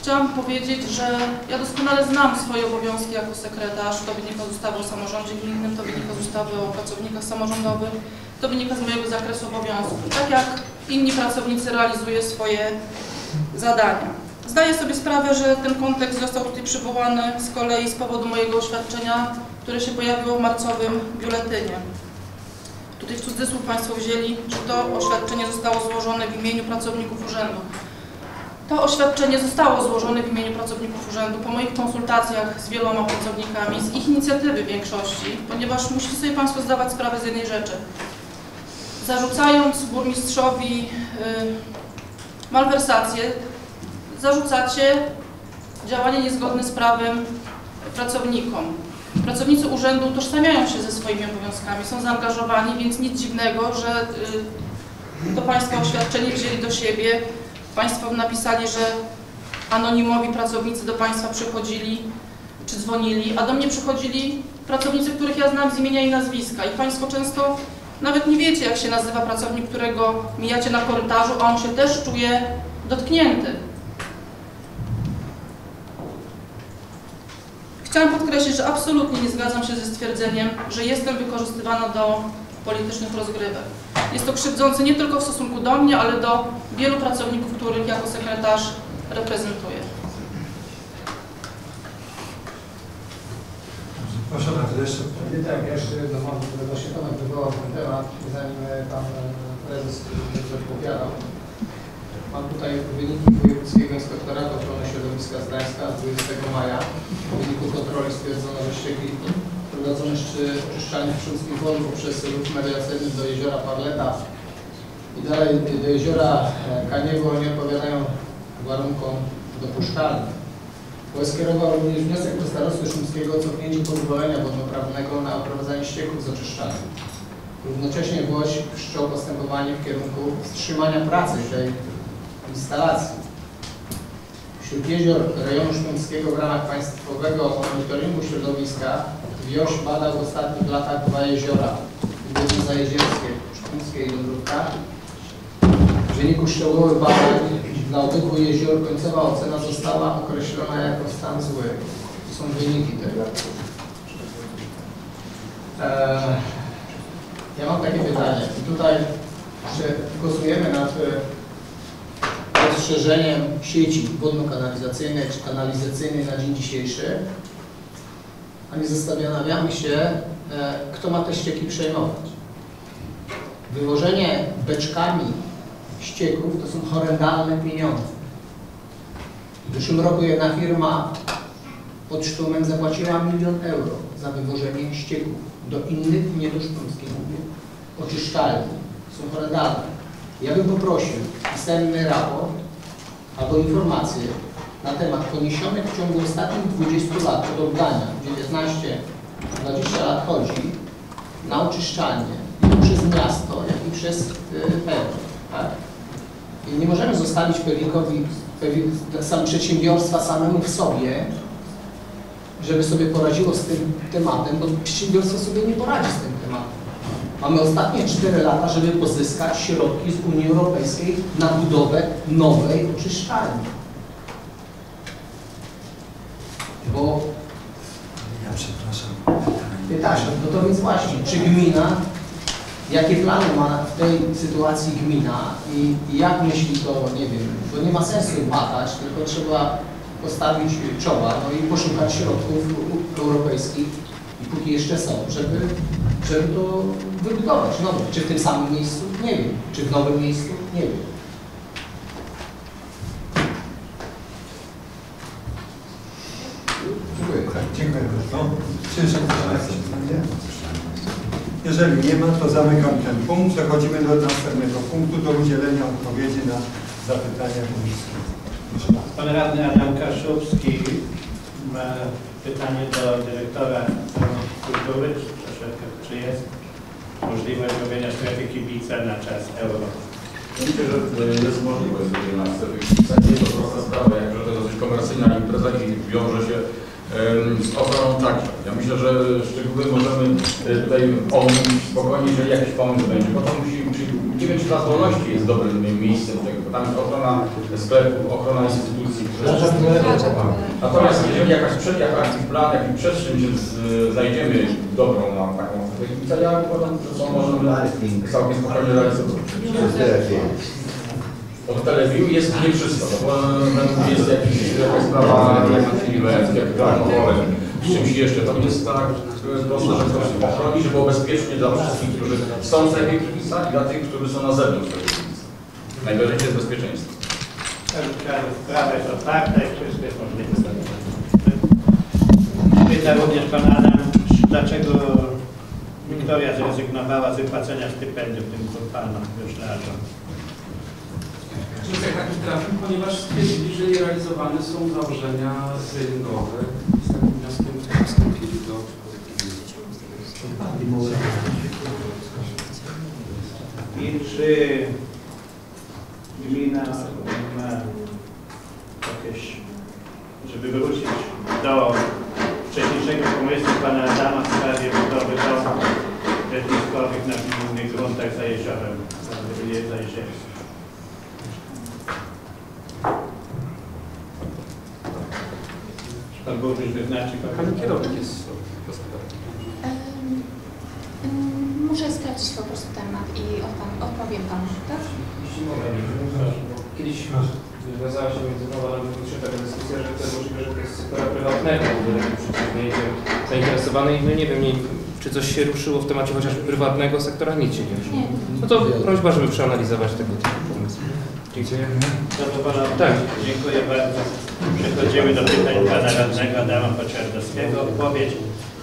Chciałam powiedzieć, że ja doskonale znam swoje obowiązki jako sekretarz, to wynika z ustawy o samorządzie gminnym, to wynika z ustawy o pracownikach samorządowych, to wynika z mojego zakresu obowiązków. Tak jak inni pracownicy realizuję swoje zadania. Zdaję sobie sprawę, że ten kontekst został tutaj przywołany z kolei z powodu mojego oświadczenia, które się pojawiło w marcowym biuletynie. Tutaj w cudzysłów Państwo wzięli, że to oświadczenie zostało złożone w imieniu pracowników urzędu. To oświadczenie zostało złożone w imieniu pracowników urzędu po moich konsultacjach z wieloma pracownikami, z ich inicjatywy większości, ponieważ musicie sobie Państwo zdawać sprawę z jednej rzeczy. Zarzucając burmistrzowi yy, malwersację, zarzucacie działanie niezgodne z prawem pracownikom. Pracownicy urzędu utożsamiają się ze swoimi obowiązkami, są zaangażowani, więc nic dziwnego, że yy, to Państwo oświadczenie wzięli do siebie. Państwo napisali, że anonimowi pracownicy do Państwa przychodzili czy dzwonili, a do mnie przychodzili pracownicy, których ja znam z imienia i nazwiska. I Państwo często nawet nie wiecie, jak się nazywa pracownik, którego mijacie na korytarzu, a on się też czuje dotknięty. Chciałam podkreślić, że absolutnie nie zgadzam się ze stwierdzeniem, że jestem wykorzystywana do politycznych rozgrywek. Jest to krzywdzące nie tylko w stosunku do mnie, ale do wielu pracowników, których jako sekretarz reprezentuję. Proszę bardzo, jeszcze. Tak, jeszcze jedno mam, które właśnie Pan wywołał ten temat, zanim Pan Prezes odpowiadał. Mam tutaj wyniki Wojewódzkiego Inspektoratu Ochrony Środowiska z Gdańska z dwudziestego maja. W wyniku kontroli stwierdzono, że ściegliki prowadzone oczyszczalnie Sztumskich Wód poprzez ruch mediacyjny do Jeziora Parleta i dalej do Jeziora Kaniewo nie odpowiadają warunkom dopuszczalnym. W O S skierował również wniosek do starosty Sztumskiego o cofnięcie pozwolenia wodnoprawnego na odprowadzanie ścieków z oczyszczalni. Równocześnie WIOŚ wszczął postępowanie w kierunku wstrzymania pracy tej instalacji. Wśród jezior rejonu sztumskiego w ramach Państwowego Monitoringu Środowiska WIOŚ badał w ostatnich latach dwa jeziora, głównie zajezierskie, sztumskie i Dąbrówka. W wyniku szczegółowych badań dla obu jezior końcowa ocena została określona jako stan zły. To są wyniki tego. Eee, ja mam takie pytanie. Tutaj, czy głosujemy nad rozszerzeniem sieci wodno-kanalizacyjnej czy kanalizacyjnej na dzień dzisiejszy, a nie zastanawiamy się, e, kto ma te ścieki przejmować. Wywożenie beczkami ścieków to są horrendalne pieniądze. W zeszłym roku jedna firma pod Sztumem zapłaciła milion euro za wywożenie ścieków do innych, nie do sztumskich, oczyszczalni. Są horrendalne. Ja bym poprosił pisemny raport albo informację na temat poniesionych w ciągu ostatnich dwudziestu lat od oddania, dziewiętnaście dwadzieścia lat chodzi, na oczyszczalnie przez miasto, jak i przez P E W. Tak? I nie możemy zostawić P E W-owi sam przedsiębiorstwa samemu w sobie, żeby sobie poradziło z tym tematem, bo przedsiębiorstwo sobie nie poradzi z tym tematem. Mamy ostatnie cztery lata, żeby pozyskać środki z Unii Europejskiej na budowę nowej oczyszczalni. Bo... Ja przepraszam. Pytaszem, no to więc właśnie, czy gmina, jakie plany ma w tej sytuacji gmina i, i jak myśli to, nie wiem, bo nie ma sensu badać, tylko trzeba postawić czoła, no i poszukać środków europejskich, i póki jeszcze są, żeby... żeby to wybudować. No, czy w tym samym miejscu? Nie wiem. Czy w nowym miejscu? Nie wiem. Dziękuję. Tak, dziękuję bardzo. Ciężko pytanie. Jeżeli nie ma, to zamykam ten punkt. Przechodzimy do następnego punktu, do udzielenia odpowiedzi na zapytania publiczne. Pan radny Adam Kaszubski ma pytanie do dyrektora kultury. Czy jest możliwość robienia strefy kibica na czas euro? Myślę, że jest możliwość zrobienia strefy kibica. Nie jest to prosta sprawa, jakże to dosyć komercyjna impreza i wiąże się z ochroną także. Ja myślę, że szczegóły możemy tutaj omówić spokojnie, jeżeli jakiś pomysł będzie, bo to musi dziewięć lat wolności jest dobrym miejscem tego, bo tam jest ochrona sklepów, ochrona instytucji. Natomiast jeżeli jakaś akcji, plan, jakiś przestrzeń się znajdziemy dobrą nam taką, to ja uważam, że to możemy całkiem spokojnie realizować. Od telewizji jest nie wszystko, bo jest jakiś, jakaś sprawa, jak alkoholem, z czymś jeszcze, to jest tak proste, że ktoś się ochroni, żeby było bezpiecznie dla wszystkich, którzy są w strefie kibica i dla tych, którzy są na zewnątrz strefie kibica. Najważniejsze jest bezpieczeństwo. Sprawa jest otwarta i wszystko jest możliwe. Pyta również pan Adam, dlaczego Wiktoria zrezygnowała z wypłacenia stypendium tym panom wyszlarzom? Taki trafik, ponieważ stwierdzili, że realizowane są założenia zeringowe i z takim wnioskiem wstąpili do I czy gmina ma jakieś, żeby wrócić do wcześniejszego pomysłu pana Adama w sprawie budowy domów letniskowych na gminnych gruntach za jeziorem, za jeziorem? Pan burmistrz wyznaczy, pan kierownik jest gospodarzy. Muszę sprawdzić po prostu temat i odpowiem panu, tak? Kiedyś wywiązała się między mną a burmistrzem taka dyskusja, że to jest możliwe, że to jest sektora prywatnego, który zainteresowany i no nie wiem, nie, czy coś się ruszyło w temacie chociażby prywatnego sektora, nic się nie ruszyło. No to prośba, żeby przeanalizować tego typu pomysł. Dziękuję. Tak. Dziękuję bardzo. Przechodzimy do pytań pana radnego Adama Pociardowskiego. Odpowiedź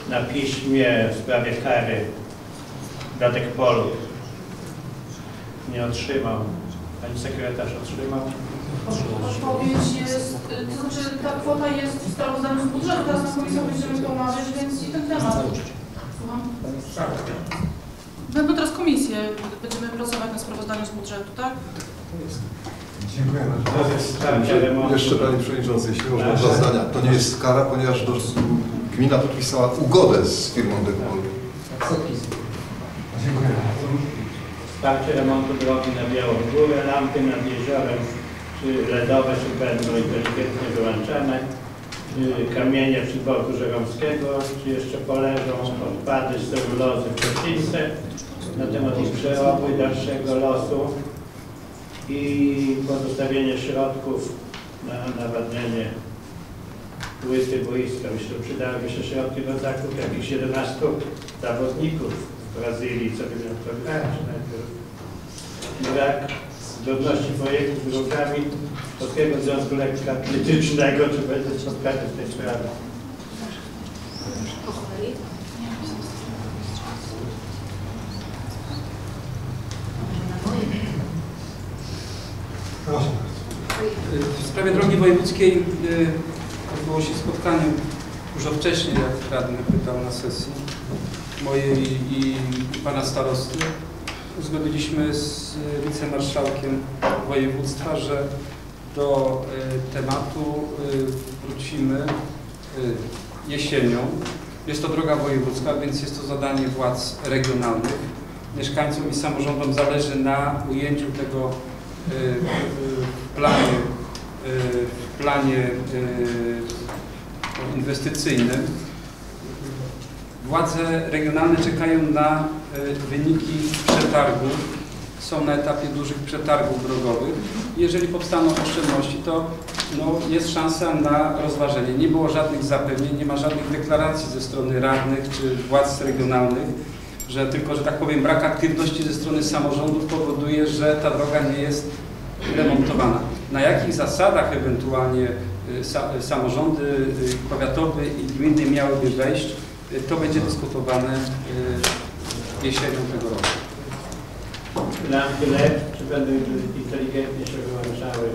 na piśmie w sprawie kary dla Tekpolu nie otrzymał. Pani sekretarz otrzymał? Odpowiedź jest, to znaczy ta kwota jest w sprawozdaniu z budżetu, teraz na komisji będziemy to omawiać, więc i ten temat. Słucham? Mamy teraz komisję. Będziemy pracować na sprawozdaniu z budżetu, tak? Dziękuję. To jest tak, jeszcze Panie Przewodniczący, jeśli można dwa tak, zdania. To nie jest kara, ponieważ do, gmina podpisała ugodę z firmą Degmol. Tak, tak. Dziękuję. Wsparcie remontu drogi na Białą Górę, lampy nad jeziorem, czy ledowe, czy będą inteligentnie wyłączane, czy kamienie przy boku Żeromskiego, czy jeszcze poleżą odpady z celulozy w Koślince na temat ich przerobu i dalszego losu i pozostawienie środków na nawadnianie płyty boiska. Myślę, że przydałyby się środki do zakupu takich siedemnastu zawodników w Brazylii, co by miał to grać. Brak zgodności projektu z drogami Polskiego Związku Lekkoatletycznego, czy będzie spotkanie w tej sprawie. W sprawie drogi wojewódzkiej odbyło się spotkanie dużo wcześniej, jak radny pytał na sesji mojej i pana starosty. Uzgodniliśmy z wicemarszałkiem województwa, że do tematu wrócimy jesienią. Jest to droga wojewódzka, więc jest to zadanie władz regionalnych. Mieszkańcom i samorządom zależy na ujęciu tego w planie, w planie inwestycyjnym. Władze regionalne czekają na wyniki przetargów, są na etapie dużych przetargów drogowych. Jeżeli powstaną oszczędności, to no, jest szansa na rozważenie. Nie było żadnych zapewnień, nie ma żadnych deklaracji ze strony radnych czy władz regionalnych, że tylko, że tak powiem, brak aktywności ze strony samorządów powoduje, że ta droga nie jest remontowana. Na jakich zasadach ewentualnie sa samorządy powiatowe i gminne miałyby wejść, to będzie dyskutowane jesienią tego roku. Na chwilę, czy będą inteligentnie się wyłączały?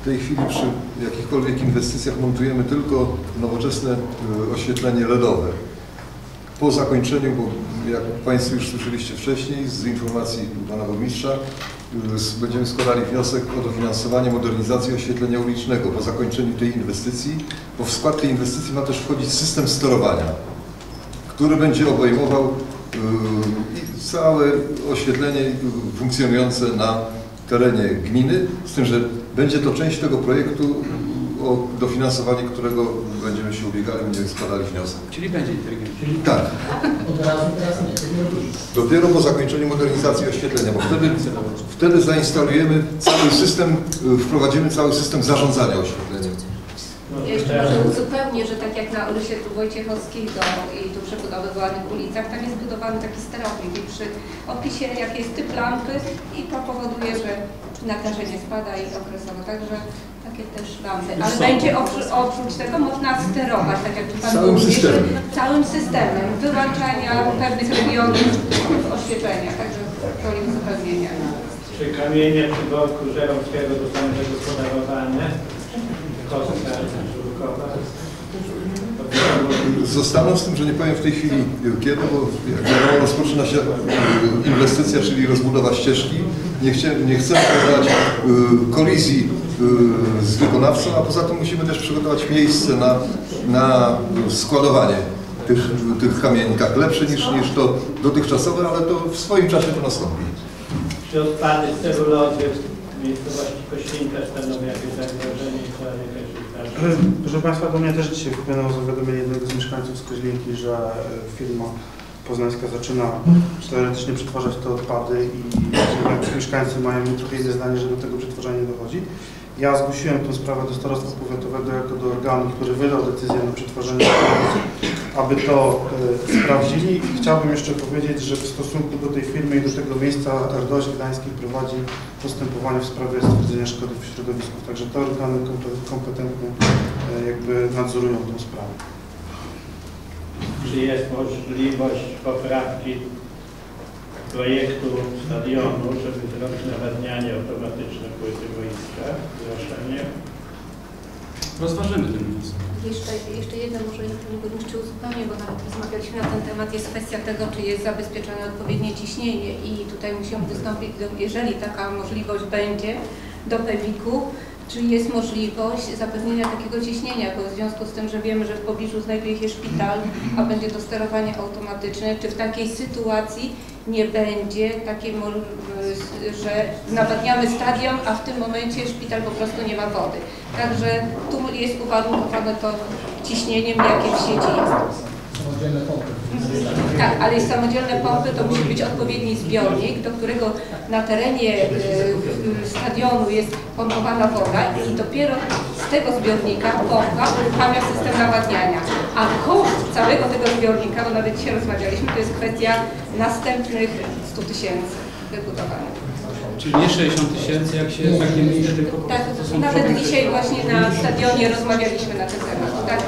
W tej chwili przy jakichkolwiek inwestycjach montujemy tylko nowoczesne oświetlenie ledowe. Po zakończeniu, bo jak Państwo już słyszeliście wcześniej z informacji Pana Burmistrza, będziemy składali wniosek o dofinansowanie modernizacji oświetlenia ulicznego. Po zakończeniu tej inwestycji, bo w skład tej inwestycji ma też wchodzić system sterowania, który będzie obejmował całe oświetlenie funkcjonujące na terenie gminy, z tym, że będzie to część tego projektu, o dofinansowanie którego będziemy się ubiegali, będziemy składali wniosek. Czyli będzie inteligentny. Tak. Dopiero po zakończeniu modernizacji oświetlenia, bo wtedy, wtedy zainstalujemy cały system, wprowadzimy cały system zarządzania oświetleniem. Ja jeszcze może uzupełnię, że tak jak na ulicy Wojciechowskiego i tu przebudowywanych ulicach, tam jest budowany taki sterownik i przy opisie jak jest typ lampy i to powoduje, że natężenie spada i okresowo, także takie też lampy. Ale będzie oprócz, oprócz tego można sterować, tak jak tu Pan całym mówi, systemem. Całym systemem wyłączania pewnych regionów oświetlenia, także to jest uzupełnienie. Czy kamienie przy boku Żeromskiego zostaną wygospodarowane? Zostaną, z tym, że nie powiem w tej chwili kiedy, bo jak rozpoczyna się inwestycja, czyli rozbudowa ścieżki, nie, chcie, nie chcemy powodować kolizji z wykonawcą, a poza tym musimy też przygotować miejsce na, na składowanie tych, tych kamieni, tak lepsze niż, niż to dotychczasowe, ale to w swoim czasie to nastąpi. Czy odpady celulozy w miejscowości Koślinka stanowią jakieś zagrożenie? Proszę Państwa, do mnie też dzisiaj wpłynęło zawiadomienie jednego z mieszkańców z Koźlinki, że firma poznańska zaczyna teoretycznie przetwarzać te odpady i mieszkańcy mają niepokojące zdanie, że do tego przetwarzania nie dochodzi. Ja zgłosiłem tę sprawę do starostwa powiatowego jako do organu, który wydał decyzję na przetwarzanie odpadów, aby to e, sprawdzili. I chciałbym jeszcze powiedzieć, że w stosunku do tej firmy i do tego miejsca RDOŚ Gdański prowadzi postępowanie w sprawie stwierdzenia szkody w środowisku. Także te organy kompetentne e, jakby nadzorują tę sprawę. Czy jest możliwość poprawki projektu stadionu, żeby zrobić nawadnianie automatyczne płyty boiska, zgłoszenie? rozważymy ten wniosek. Jeszcze, jeszcze jedno, może Panie Burmistrzu uzupełnię, bo nawet rozmawialiśmy na ten temat, jest kwestia tego, czy jest zabezpieczone odpowiednie ciśnienie i tutaj musimy wystąpić, do, jeżeli taka możliwość będzie, do pewiku, czy jest możliwość zapewnienia takiego ciśnienia, bo w związku z tym, że wiemy, że w pobliżu znajduje się szpital, a będzie to sterowanie automatyczne, czy w takiej sytuacji nie będzie takiej, że nawadniamy stadion, a w tym momencie szpital po prostu nie ma wody. Także tu jest uwarunkowane to ciśnieniem, jakie w sieci jest. Samodzielne pompy. Tak, ale samodzielne pompy to musi być odpowiedni zbiornik, do którego na terenie stadionu jest pompowana woda i dopiero z tego zbiornika pompa uruchamia system nawadniania. A koszt całego tego zbiornika, bo nawet dzisiaj rozmawialiśmy, to jest kwestia następnych stu tysięcy wybudowanych. Czyli nie sześćdziesiąt tysięcy, jak się tak nie myśli, tylko... Tak, nawet dzisiaj właśnie na stadionie rozmawialiśmy na ten temat. Tak?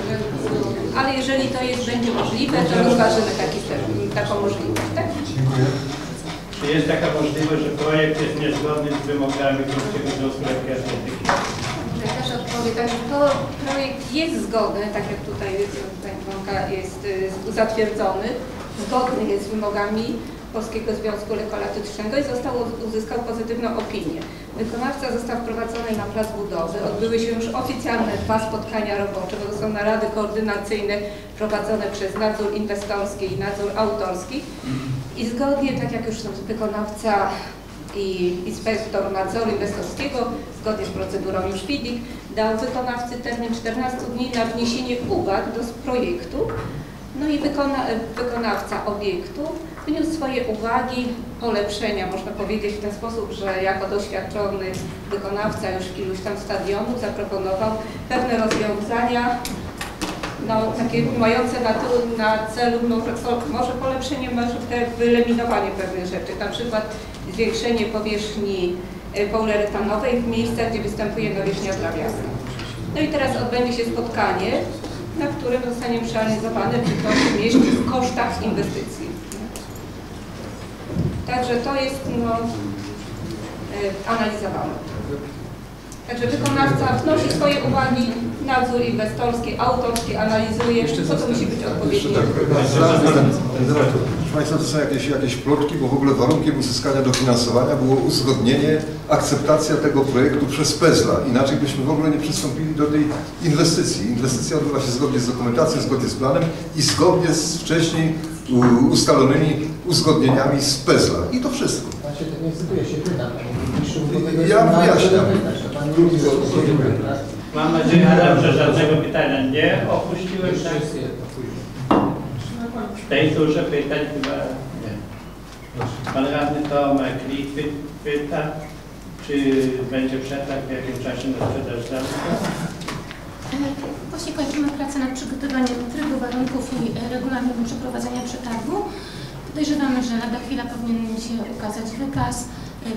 Ale jeżeli to jest, będzie możliwe, to rozważymy taki, taką możliwość, tak? Dziękuję. Czy jest taka możliwość, że projekt jest niezgodny z wymogami Polskiego Związku Lekarza? Lekarz odpowie, także to projekt jest zgodny, tak jak tutaj jest zatwierdzony, zgodny jest z wymogami Polskiego Związku Lekolatycznego i został, uzyskał pozytywną opinię. Wykonawca został wprowadzony na plac budowy, odbyły się już oficjalne dwa spotkania robocze, to są narady koordynacyjne prowadzone przez nadzór inwestorski i nadzór autorski i zgodnie, tak jak już są wykonawca i inspektor nadzoru inwestorskiego, zgodnie z procedurą już F I D I K, dał wykonawcy termin czternastu dni na wniesienie uwag do projektu. No i wykona, wykonawca obiektu wniósł swoje uwagi, polepszenia, można powiedzieć w ten sposób, że jako doświadczony wykonawca już iluś tam stadionów zaproponował pewne rozwiązania, no, takie mające na, tu, na celu no, może polepszenie, może wyeliminowanie pewnych rzeczy, na przykład zwiększenie powierzchni poliuretanowej w miejscach, gdzie występuje nawierzchnia trawiasta. No i teraz odbędzie się spotkanie, na którym zostanie przeanalizowane, czy to się mieści w kosztach inwestycji. Także to jest no, analizowane. Także wykonawca wnosi swoje uwagi, nadzór inwestorski, autorski analizuje, co to musi być odpowiednie. Proszę Państwa, to są jakieś, jakieś plotki, bo w ogóle warunkiem uzyskania dofinansowania było uzgodnienie, akceptacja tego projektu przez P E Z L A. Inaczej byśmy w ogóle nie przystąpili do tej inwestycji. Inwestycja odbywa się zgodnie z dokumentacją, zgodnie z planem i zgodnie z wcześniej ustalonymi uzgodnieniami z P E Z L A. I to wszystko. Pan się tak nie cytuje, się pyta. Ja wyjaśniam. Mam nadzieję, Adam, że żadnego pytania nie opuściłem. W tej turze pytań chyba nie. Pan radny Tomek Lik pyta, czy będzie przetarg, w jakim czasie na sprzedaż zamka? Właśnie kończymy pracę nad przygotowaniem trybu, warunków i regulaminu przeprowadzenia przetargu. Podejrzewamy, że lada chwila powinien się ukazać wykaz.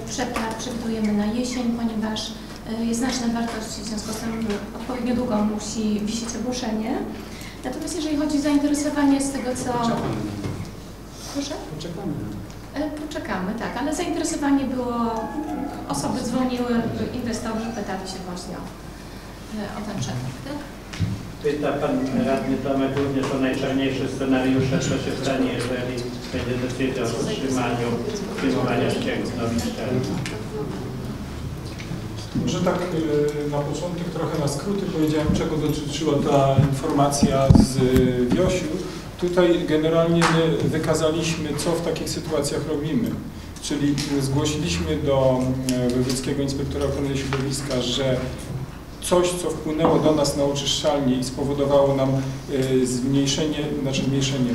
Przetarg przewidujemy na jesień, ponieważ jest znaczna wartość, w związku z tym odpowiednio długo musi wisieć ogłoszenie. Natomiast jeżeli chodzi o zainteresowanie z tego, co... Poczekamy. Proszę? Poczekamy. Poczekamy, tak, ale zainteresowanie było... Osoby dzwoniły, inwestorzy pytali się właśnie o, o ten przetarg, tak? Pyta Pan Radny Tomek również o najczarniejsze scenariusze, co się stanie, jeżeli będzie decyzja o wstrzymaniu przyjmowania ścieków nowych ścian. Może tak na początek trochę na skróty powiedziałem, czego dotyczyła ta informacja z WIOŚ-u. Tutaj generalnie my wykazaliśmy, co w takich sytuacjach robimy. Czyli zgłosiliśmy do Wojewódzkiego Inspektora Ochrony Środowiska, że coś, co wpłynęło do nas na oczyszczalnię i spowodowało nam zmniejszenie, znaczy zmniejszenie,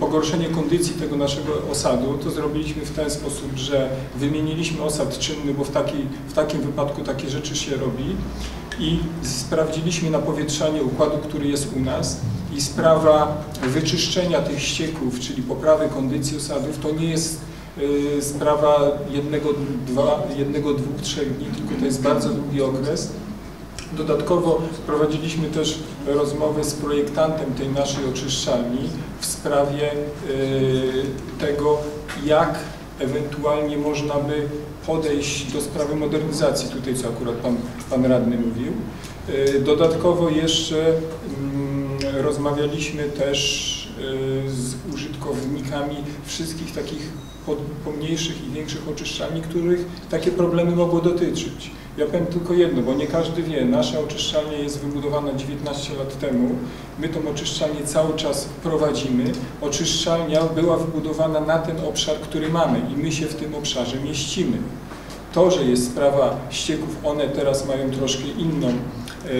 pogorszenie kondycji tego naszego osadu, to zrobiliśmy w ten sposób, że wymieniliśmy osad czynny, bo w, taki, w takim wypadku takie rzeczy się robi i sprawdziliśmy napowietrzanie układu, który jest u nas i sprawa wyczyszczenia tych ścieków, czyli poprawy kondycji osadów, to nie jest y, sprawa jednego, dwa, jednego, dwóch, trzech dni, tylko to jest bardzo długi okres. Dodatkowo prowadziliśmy też rozmowy z projektantem tej naszej oczyszczalni w sprawie y, tego, jak ewentualnie można by podejść do sprawy modernizacji, tutaj co akurat pan, pan radny mówił. Dodatkowo jeszcze rozmawialiśmy też z użytkownikami wszystkich takich pomniejszych i większych oczyszczalni, których takie problemy mogło dotyczyć. Ja powiem tylko jedno, bo nie każdy wie, nasza oczyszczalnia jest wybudowana dziewiętnaście lat temu, my tą oczyszczalnię cały czas prowadzimy. Oczyszczalnia była wybudowana na ten obszar, który mamy i my się w tym obszarze mieścimy. To, że jest sprawa ścieków, one teraz mają troszkę inną,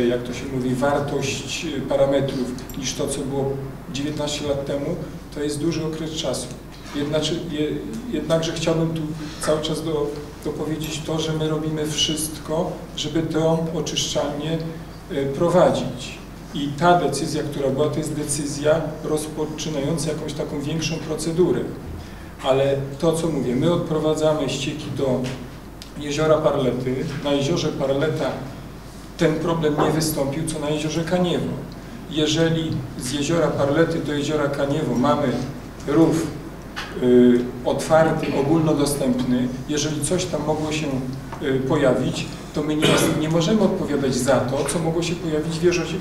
jak to się mówi, wartość parametrów niż to, co było dziewiętnaście lat temu, to jest duży okres czasu. Jednakże chciałbym tu cały czas do, dopowiedzieć to, że my robimy wszystko, żeby to oczyszczalnie prowadzić. I ta decyzja, która była, to jest decyzja rozpoczynająca jakąś taką większą procedurę. Ale to, co mówię, my odprowadzamy ścieki do Jeziora Parlety. Na Jeziorze Parleta ten problem nie wystąpił, co na Jeziorze Kaniewo. Jeżeli z Jeziora Parlety do Jeziora Kaniewo mamy rów y, otwarty, ogólnodostępny, jeżeli coś tam mogło się y, pojawić, to my nie, nie możemy odpowiadać za to, co mogło się pojawić w jeziorze,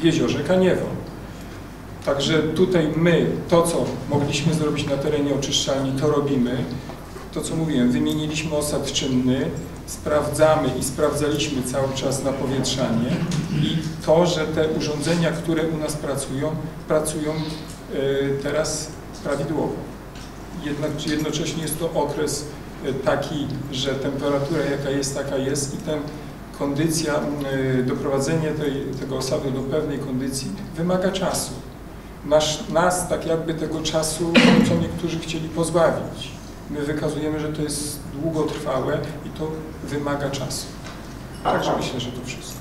w jeziorze Kaniewo. Także tutaj my to, co mogliśmy zrobić na terenie oczyszczalni, to robimy. To, co mówiłem, wymieniliśmy osad czynny, sprawdzamy i sprawdzaliśmy cały czas napowietrzanie i to, że te urządzenia, które u nas pracują, pracują teraz prawidłowo. Jednak jednocześnie jest to okres taki, że temperatura jaka jest, taka jest i ten kondycja, doprowadzenie tej, tego osadu do pewnej kondycji wymaga czasu. Nasz, nas tak jakby tego czasu, co niektórzy chcieli pozbawić. My wykazujemy, że to jest długotrwałe i to wymaga czasu. Także myślę, że to wszystko.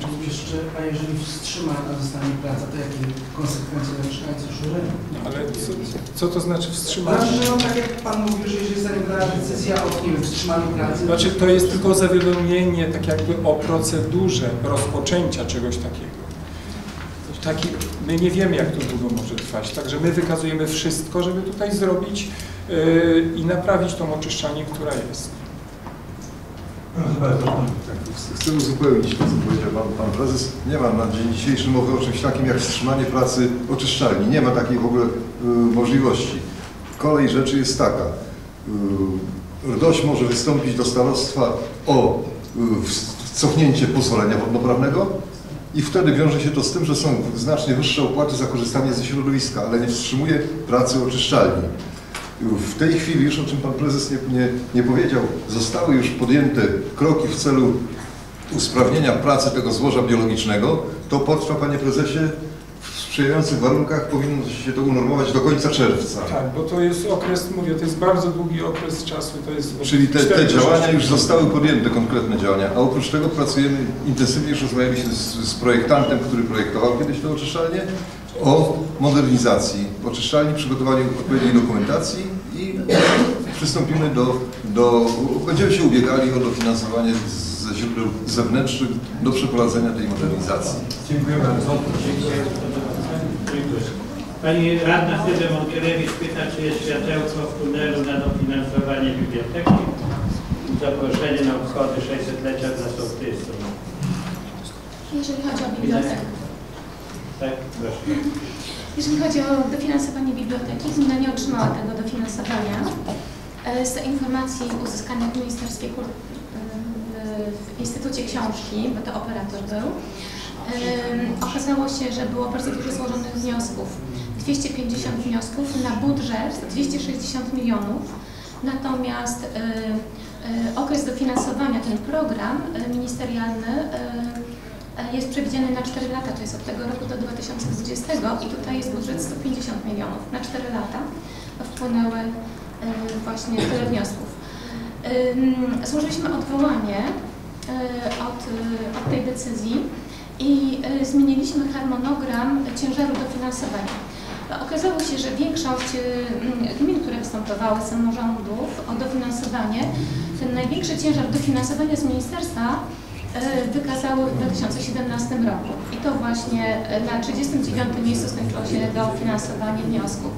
Czy jeszcze, a jeżeli wstrzymana zostanie praca, to jakie konsekwencje dla mieszkańców Żuryna? Ale co, co to znaczy wstrzymanie? No, tak jak Pan mówił, że jeżeli zawiodła decyzja o nie wiem, wstrzymaniu pracy... Znaczy to jest tylko zawiadomienie tak jakby o procedurze rozpoczęcia czegoś takiego. Taki, my nie wiemy, jak to długo może trwać, także my wykazujemy wszystko, żeby tutaj zrobić yy, i naprawić tą oczyszczalnię, która jest. Chcę uzupełnić to, co powiedział Pan, pan Prezes. Nie ma na dzień dzisiejszy mowy o czymś takim jak wstrzymanie pracy oczyszczalni. Nie ma takiej w ogóle yy, możliwości. Kolej rzeczy jest taka. Yy, R D O Ś może wystąpić do starostwa o yy, cofnięcie pozwolenia wodnoprawnego. I wtedy wiąże się to z tym, że są znacznie wyższe opłaty za korzystanie ze środowiska, ale nie wstrzymuje pracy oczyszczalni. W tej chwili już, o czym Pan Prezes nie, nie, nie powiedział, zostały już podjęte kroki w celu usprawnienia pracy tego złoża biologicznego. To potrwa, Panie Prezesie, w sprzyjających warunkach powinno się to unormować do końca czerwca. Tak, bo to jest okres, mówię, to jest bardzo długi okres czasu. To jest Czyli te, te działania już zostały podjęte, konkretne działania, a oprócz tego pracujemy intensywnie, już rozmawiamy się z, z projektantem, który projektował kiedyś to oczyszczalnię, o modernizacji oczyszczalni, przygotowaniu odpowiedniej dokumentacji i przystąpimy do, do, będziemy się ubiegali o dofinansowanie ze źródeł zewnętrznych do przeprowadzenia tej modernizacji. Dziękuję bardzo. Pani radna Sylwia Monkielewicz pyta, czy jest światełko w tunelu na dofinansowanie biblioteki i zaproszenie na obchody sześćsetlecia dla sołtysów. Jeżeli chodzi o bibliotekę. Tak, proszę. Jeżeli chodzi o dofinansowanie biblioteki, gmina nie otrzymała tego dofinansowania. Z informacji uzyskanych w Ministerstwie Kultury, w Instytucie Książki, bo to operator był, okazało się, że było bardzo dużo złożonych wniosków. dwieście pięćdziesiąt wniosków na budżet dwieście sześćdziesiąt milionów. Natomiast y, y, okres dofinansowania, ten program ministerialny y, jest przewidziany na cztery lata, to jest od tego roku do dwa tysiące dwudziestego i tutaj jest budżet sto pięćdziesiąt milionów. Na cztery lata wpłynęły y, właśnie tyle wniosków. Y, złożyliśmy odwołanie y, od, y, od tej decyzji i y, zmieniliśmy harmonogram ciężaru dofinansowania. Okazało się, że większość gmin, które występowały z samorządów o dofinansowanie, ten największy ciężar dofinansowania z ministerstwa wykazały w dwa tysiące siedemnastym roku. I to właśnie na trzydziestym dziewiątym miejscu skończyło się dofinansowanie wniosków.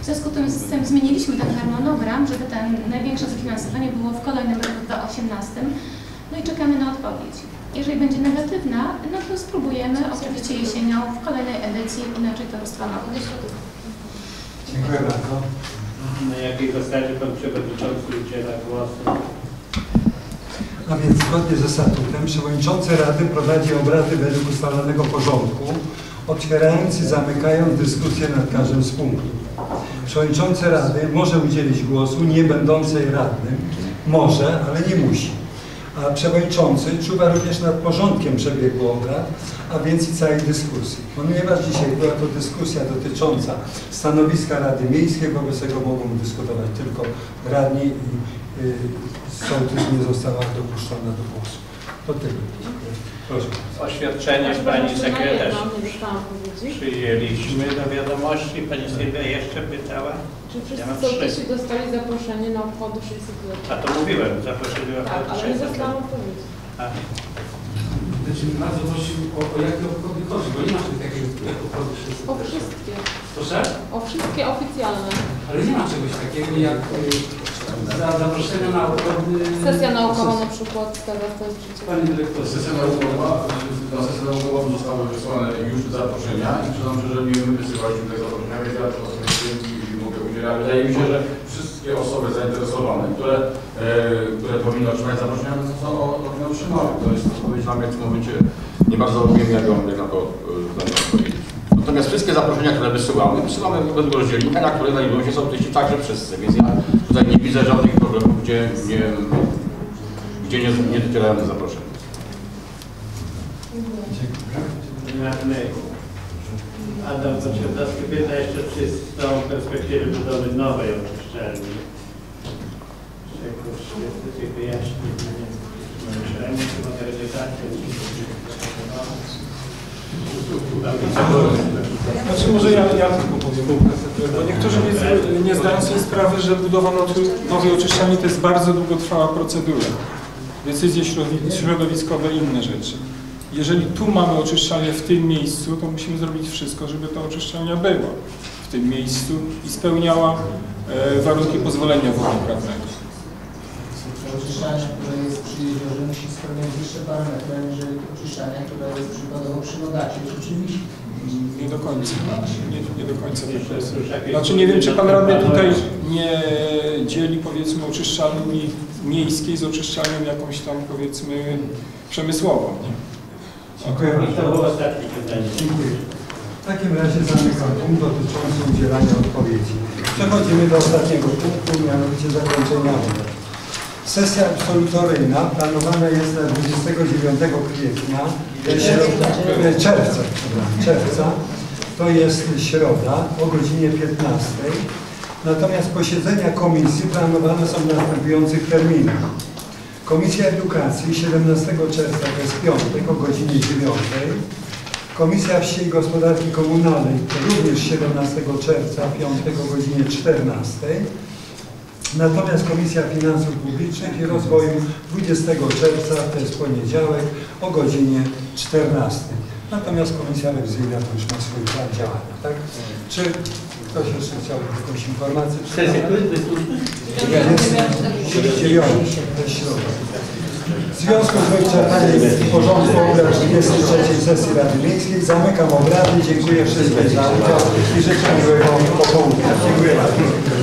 W związku z tym zmieniliśmy ten harmonogram, żeby ten największe zafinansowanie było w kolejnym roku dwa tysiące osiemnastym. No i czekamy na odpowiedź. Jeżeli będzie negatywna, no to spróbujemy oczywiście jesienią w kolejnej edycji inaczej to rozplanować. Dziękuję bardzo. Na jakiej zasadzie pan przewodniczący udziela głosu? A więc zgodnie ze statutem przewodniczący Rady prowadzi obrady według ustalonego porządku, otwierając i zamykając dyskusję nad każdym z punktów. Przewodniczący Rady może udzielić głosu nie będącej radnym, może, ale nie musi. A przewodniczący czuwa również nad porządkiem przebiegu obrad, a więc i całej dyskusji. Ponieważ dzisiaj była to dyskusja dotycząca stanowiska Rady Miejskiej, wobec tego mogą dyskutować tylko radni i yy, sołtys nie została dopuszczona do głosu. To tyle. Proszę. Oświadczenie pani sekretarz przyjęliśmy do wiadomości. Pani Sylwia jeszcze pytała. Czy wszyscy sołtysi dostali zaproszenie na obchody sześćset lat? A to mówiłem, zaproszenie na obchody. Tak, ale nie zostałam odpowiedzi. Znaczy bardzo prosił o, o jakie obchody chodzi, bo nie ma takiego obchody sześćset lat. O wszystkie. Proszę? O wszystkie oficjalne. Ale nie ma czegoś takiego jak za zaproszenie na obchody... Sesja naukowa na przykład wskazała w ten sposób. Pani dyrektor, sesja naukowa, na sesję naukową zostały wysłane już zaproszenia i przyznam się, że nie wysyłaliśmy tego zaproszenia, więc ja to wydaje mi się, że wszystkie osoby zainteresowane, które, e, które powinny otrzymać zaproszenia, są otrzymały. To jest odpowiedź na mnie w tym momencie nie bardzo wiem, jak ją na to odpowiedzieć. Natomiast wszystkie zaproszenia, które wysyłamy, wysyłamy wobec rozdzielnika, na które znajdują się sołtysi także wszyscy. Więc ja tutaj nie widzę żadnych problemów, gdzie nie, gdzie nie, nie docierają zaproszenia. Dziękuję. Adam Pociardowski pyta jeszcze, czy są w perspektywie budowy nowej oczyszczalni. Jakoś chcecie wyjaśnić, oczyszczalni czy modernizację? Znaczy może ja, ja tylko powiem, bo niektórzy nie, nie zdają sobie sprawy, że budowa nowej oczyszczalni to jest bardzo długotrwała procedura. Decyzje środowiskowe i inne rzeczy. Jeżeli tu mamy oczyszczalnię w tym miejscu, to musimy zrobić wszystko, żeby ta oczyszczalnia była w tym miejscu i spełniała e, warunki pozwolenia wodnoprawnego. Oczyszczalnia, która jest przy jeziorze, musi spełniać wyższe parametry, jeżeli oczyszczalnia, która jest przykładowo przy Lodacie, czy czymś? Nie do końca. Nie, nie do końca. Znaczy nie wiem, czy pan radny tutaj nie dzieli, powiedzmy, oczyszczalni miejskiej z oczyszczalnią jakąś tam, powiedzmy, przemysłową. Dziękuję bardzo. Dziękuję. W takim razie zamykam punkt dotyczący udzielania odpowiedzi. Przechodzimy do ostatniego punktu, mianowicie zakończenia obrad. Sesja absolutoryjna planowana jest na dwudziestego dziewiątego kwietnia, czerwca, czerwca, to jest środa o godzinie piętnastej. Natomiast posiedzenia komisji planowane są w następujących terminach. Komisja Edukacji siedemnastego czerwca, to jest piątek, o godzinie dziewiątej. Komisja Wsi i Gospodarki Komunalnej, również siedemnastego czerwca, piątek, o godzinie czternastej. Natomiast Komisja Finansów Publicznych i Rozwoju dwudziestego czerwca, to jest poniedziałek, o godzinie czternastej. Natomiast Komisja Rewizyjna to już ma swój plan działania, tak? Czy ktoś jeszcze chciałby jakąś informację? W związku z wyczerpaniem porządku obrad dwudziestej trzeciej sesji Rady Miejskiej zamykam obrady. Dziękuję wszystkim za udział i życzę miłego popołudnia. Dziękuję bardzo.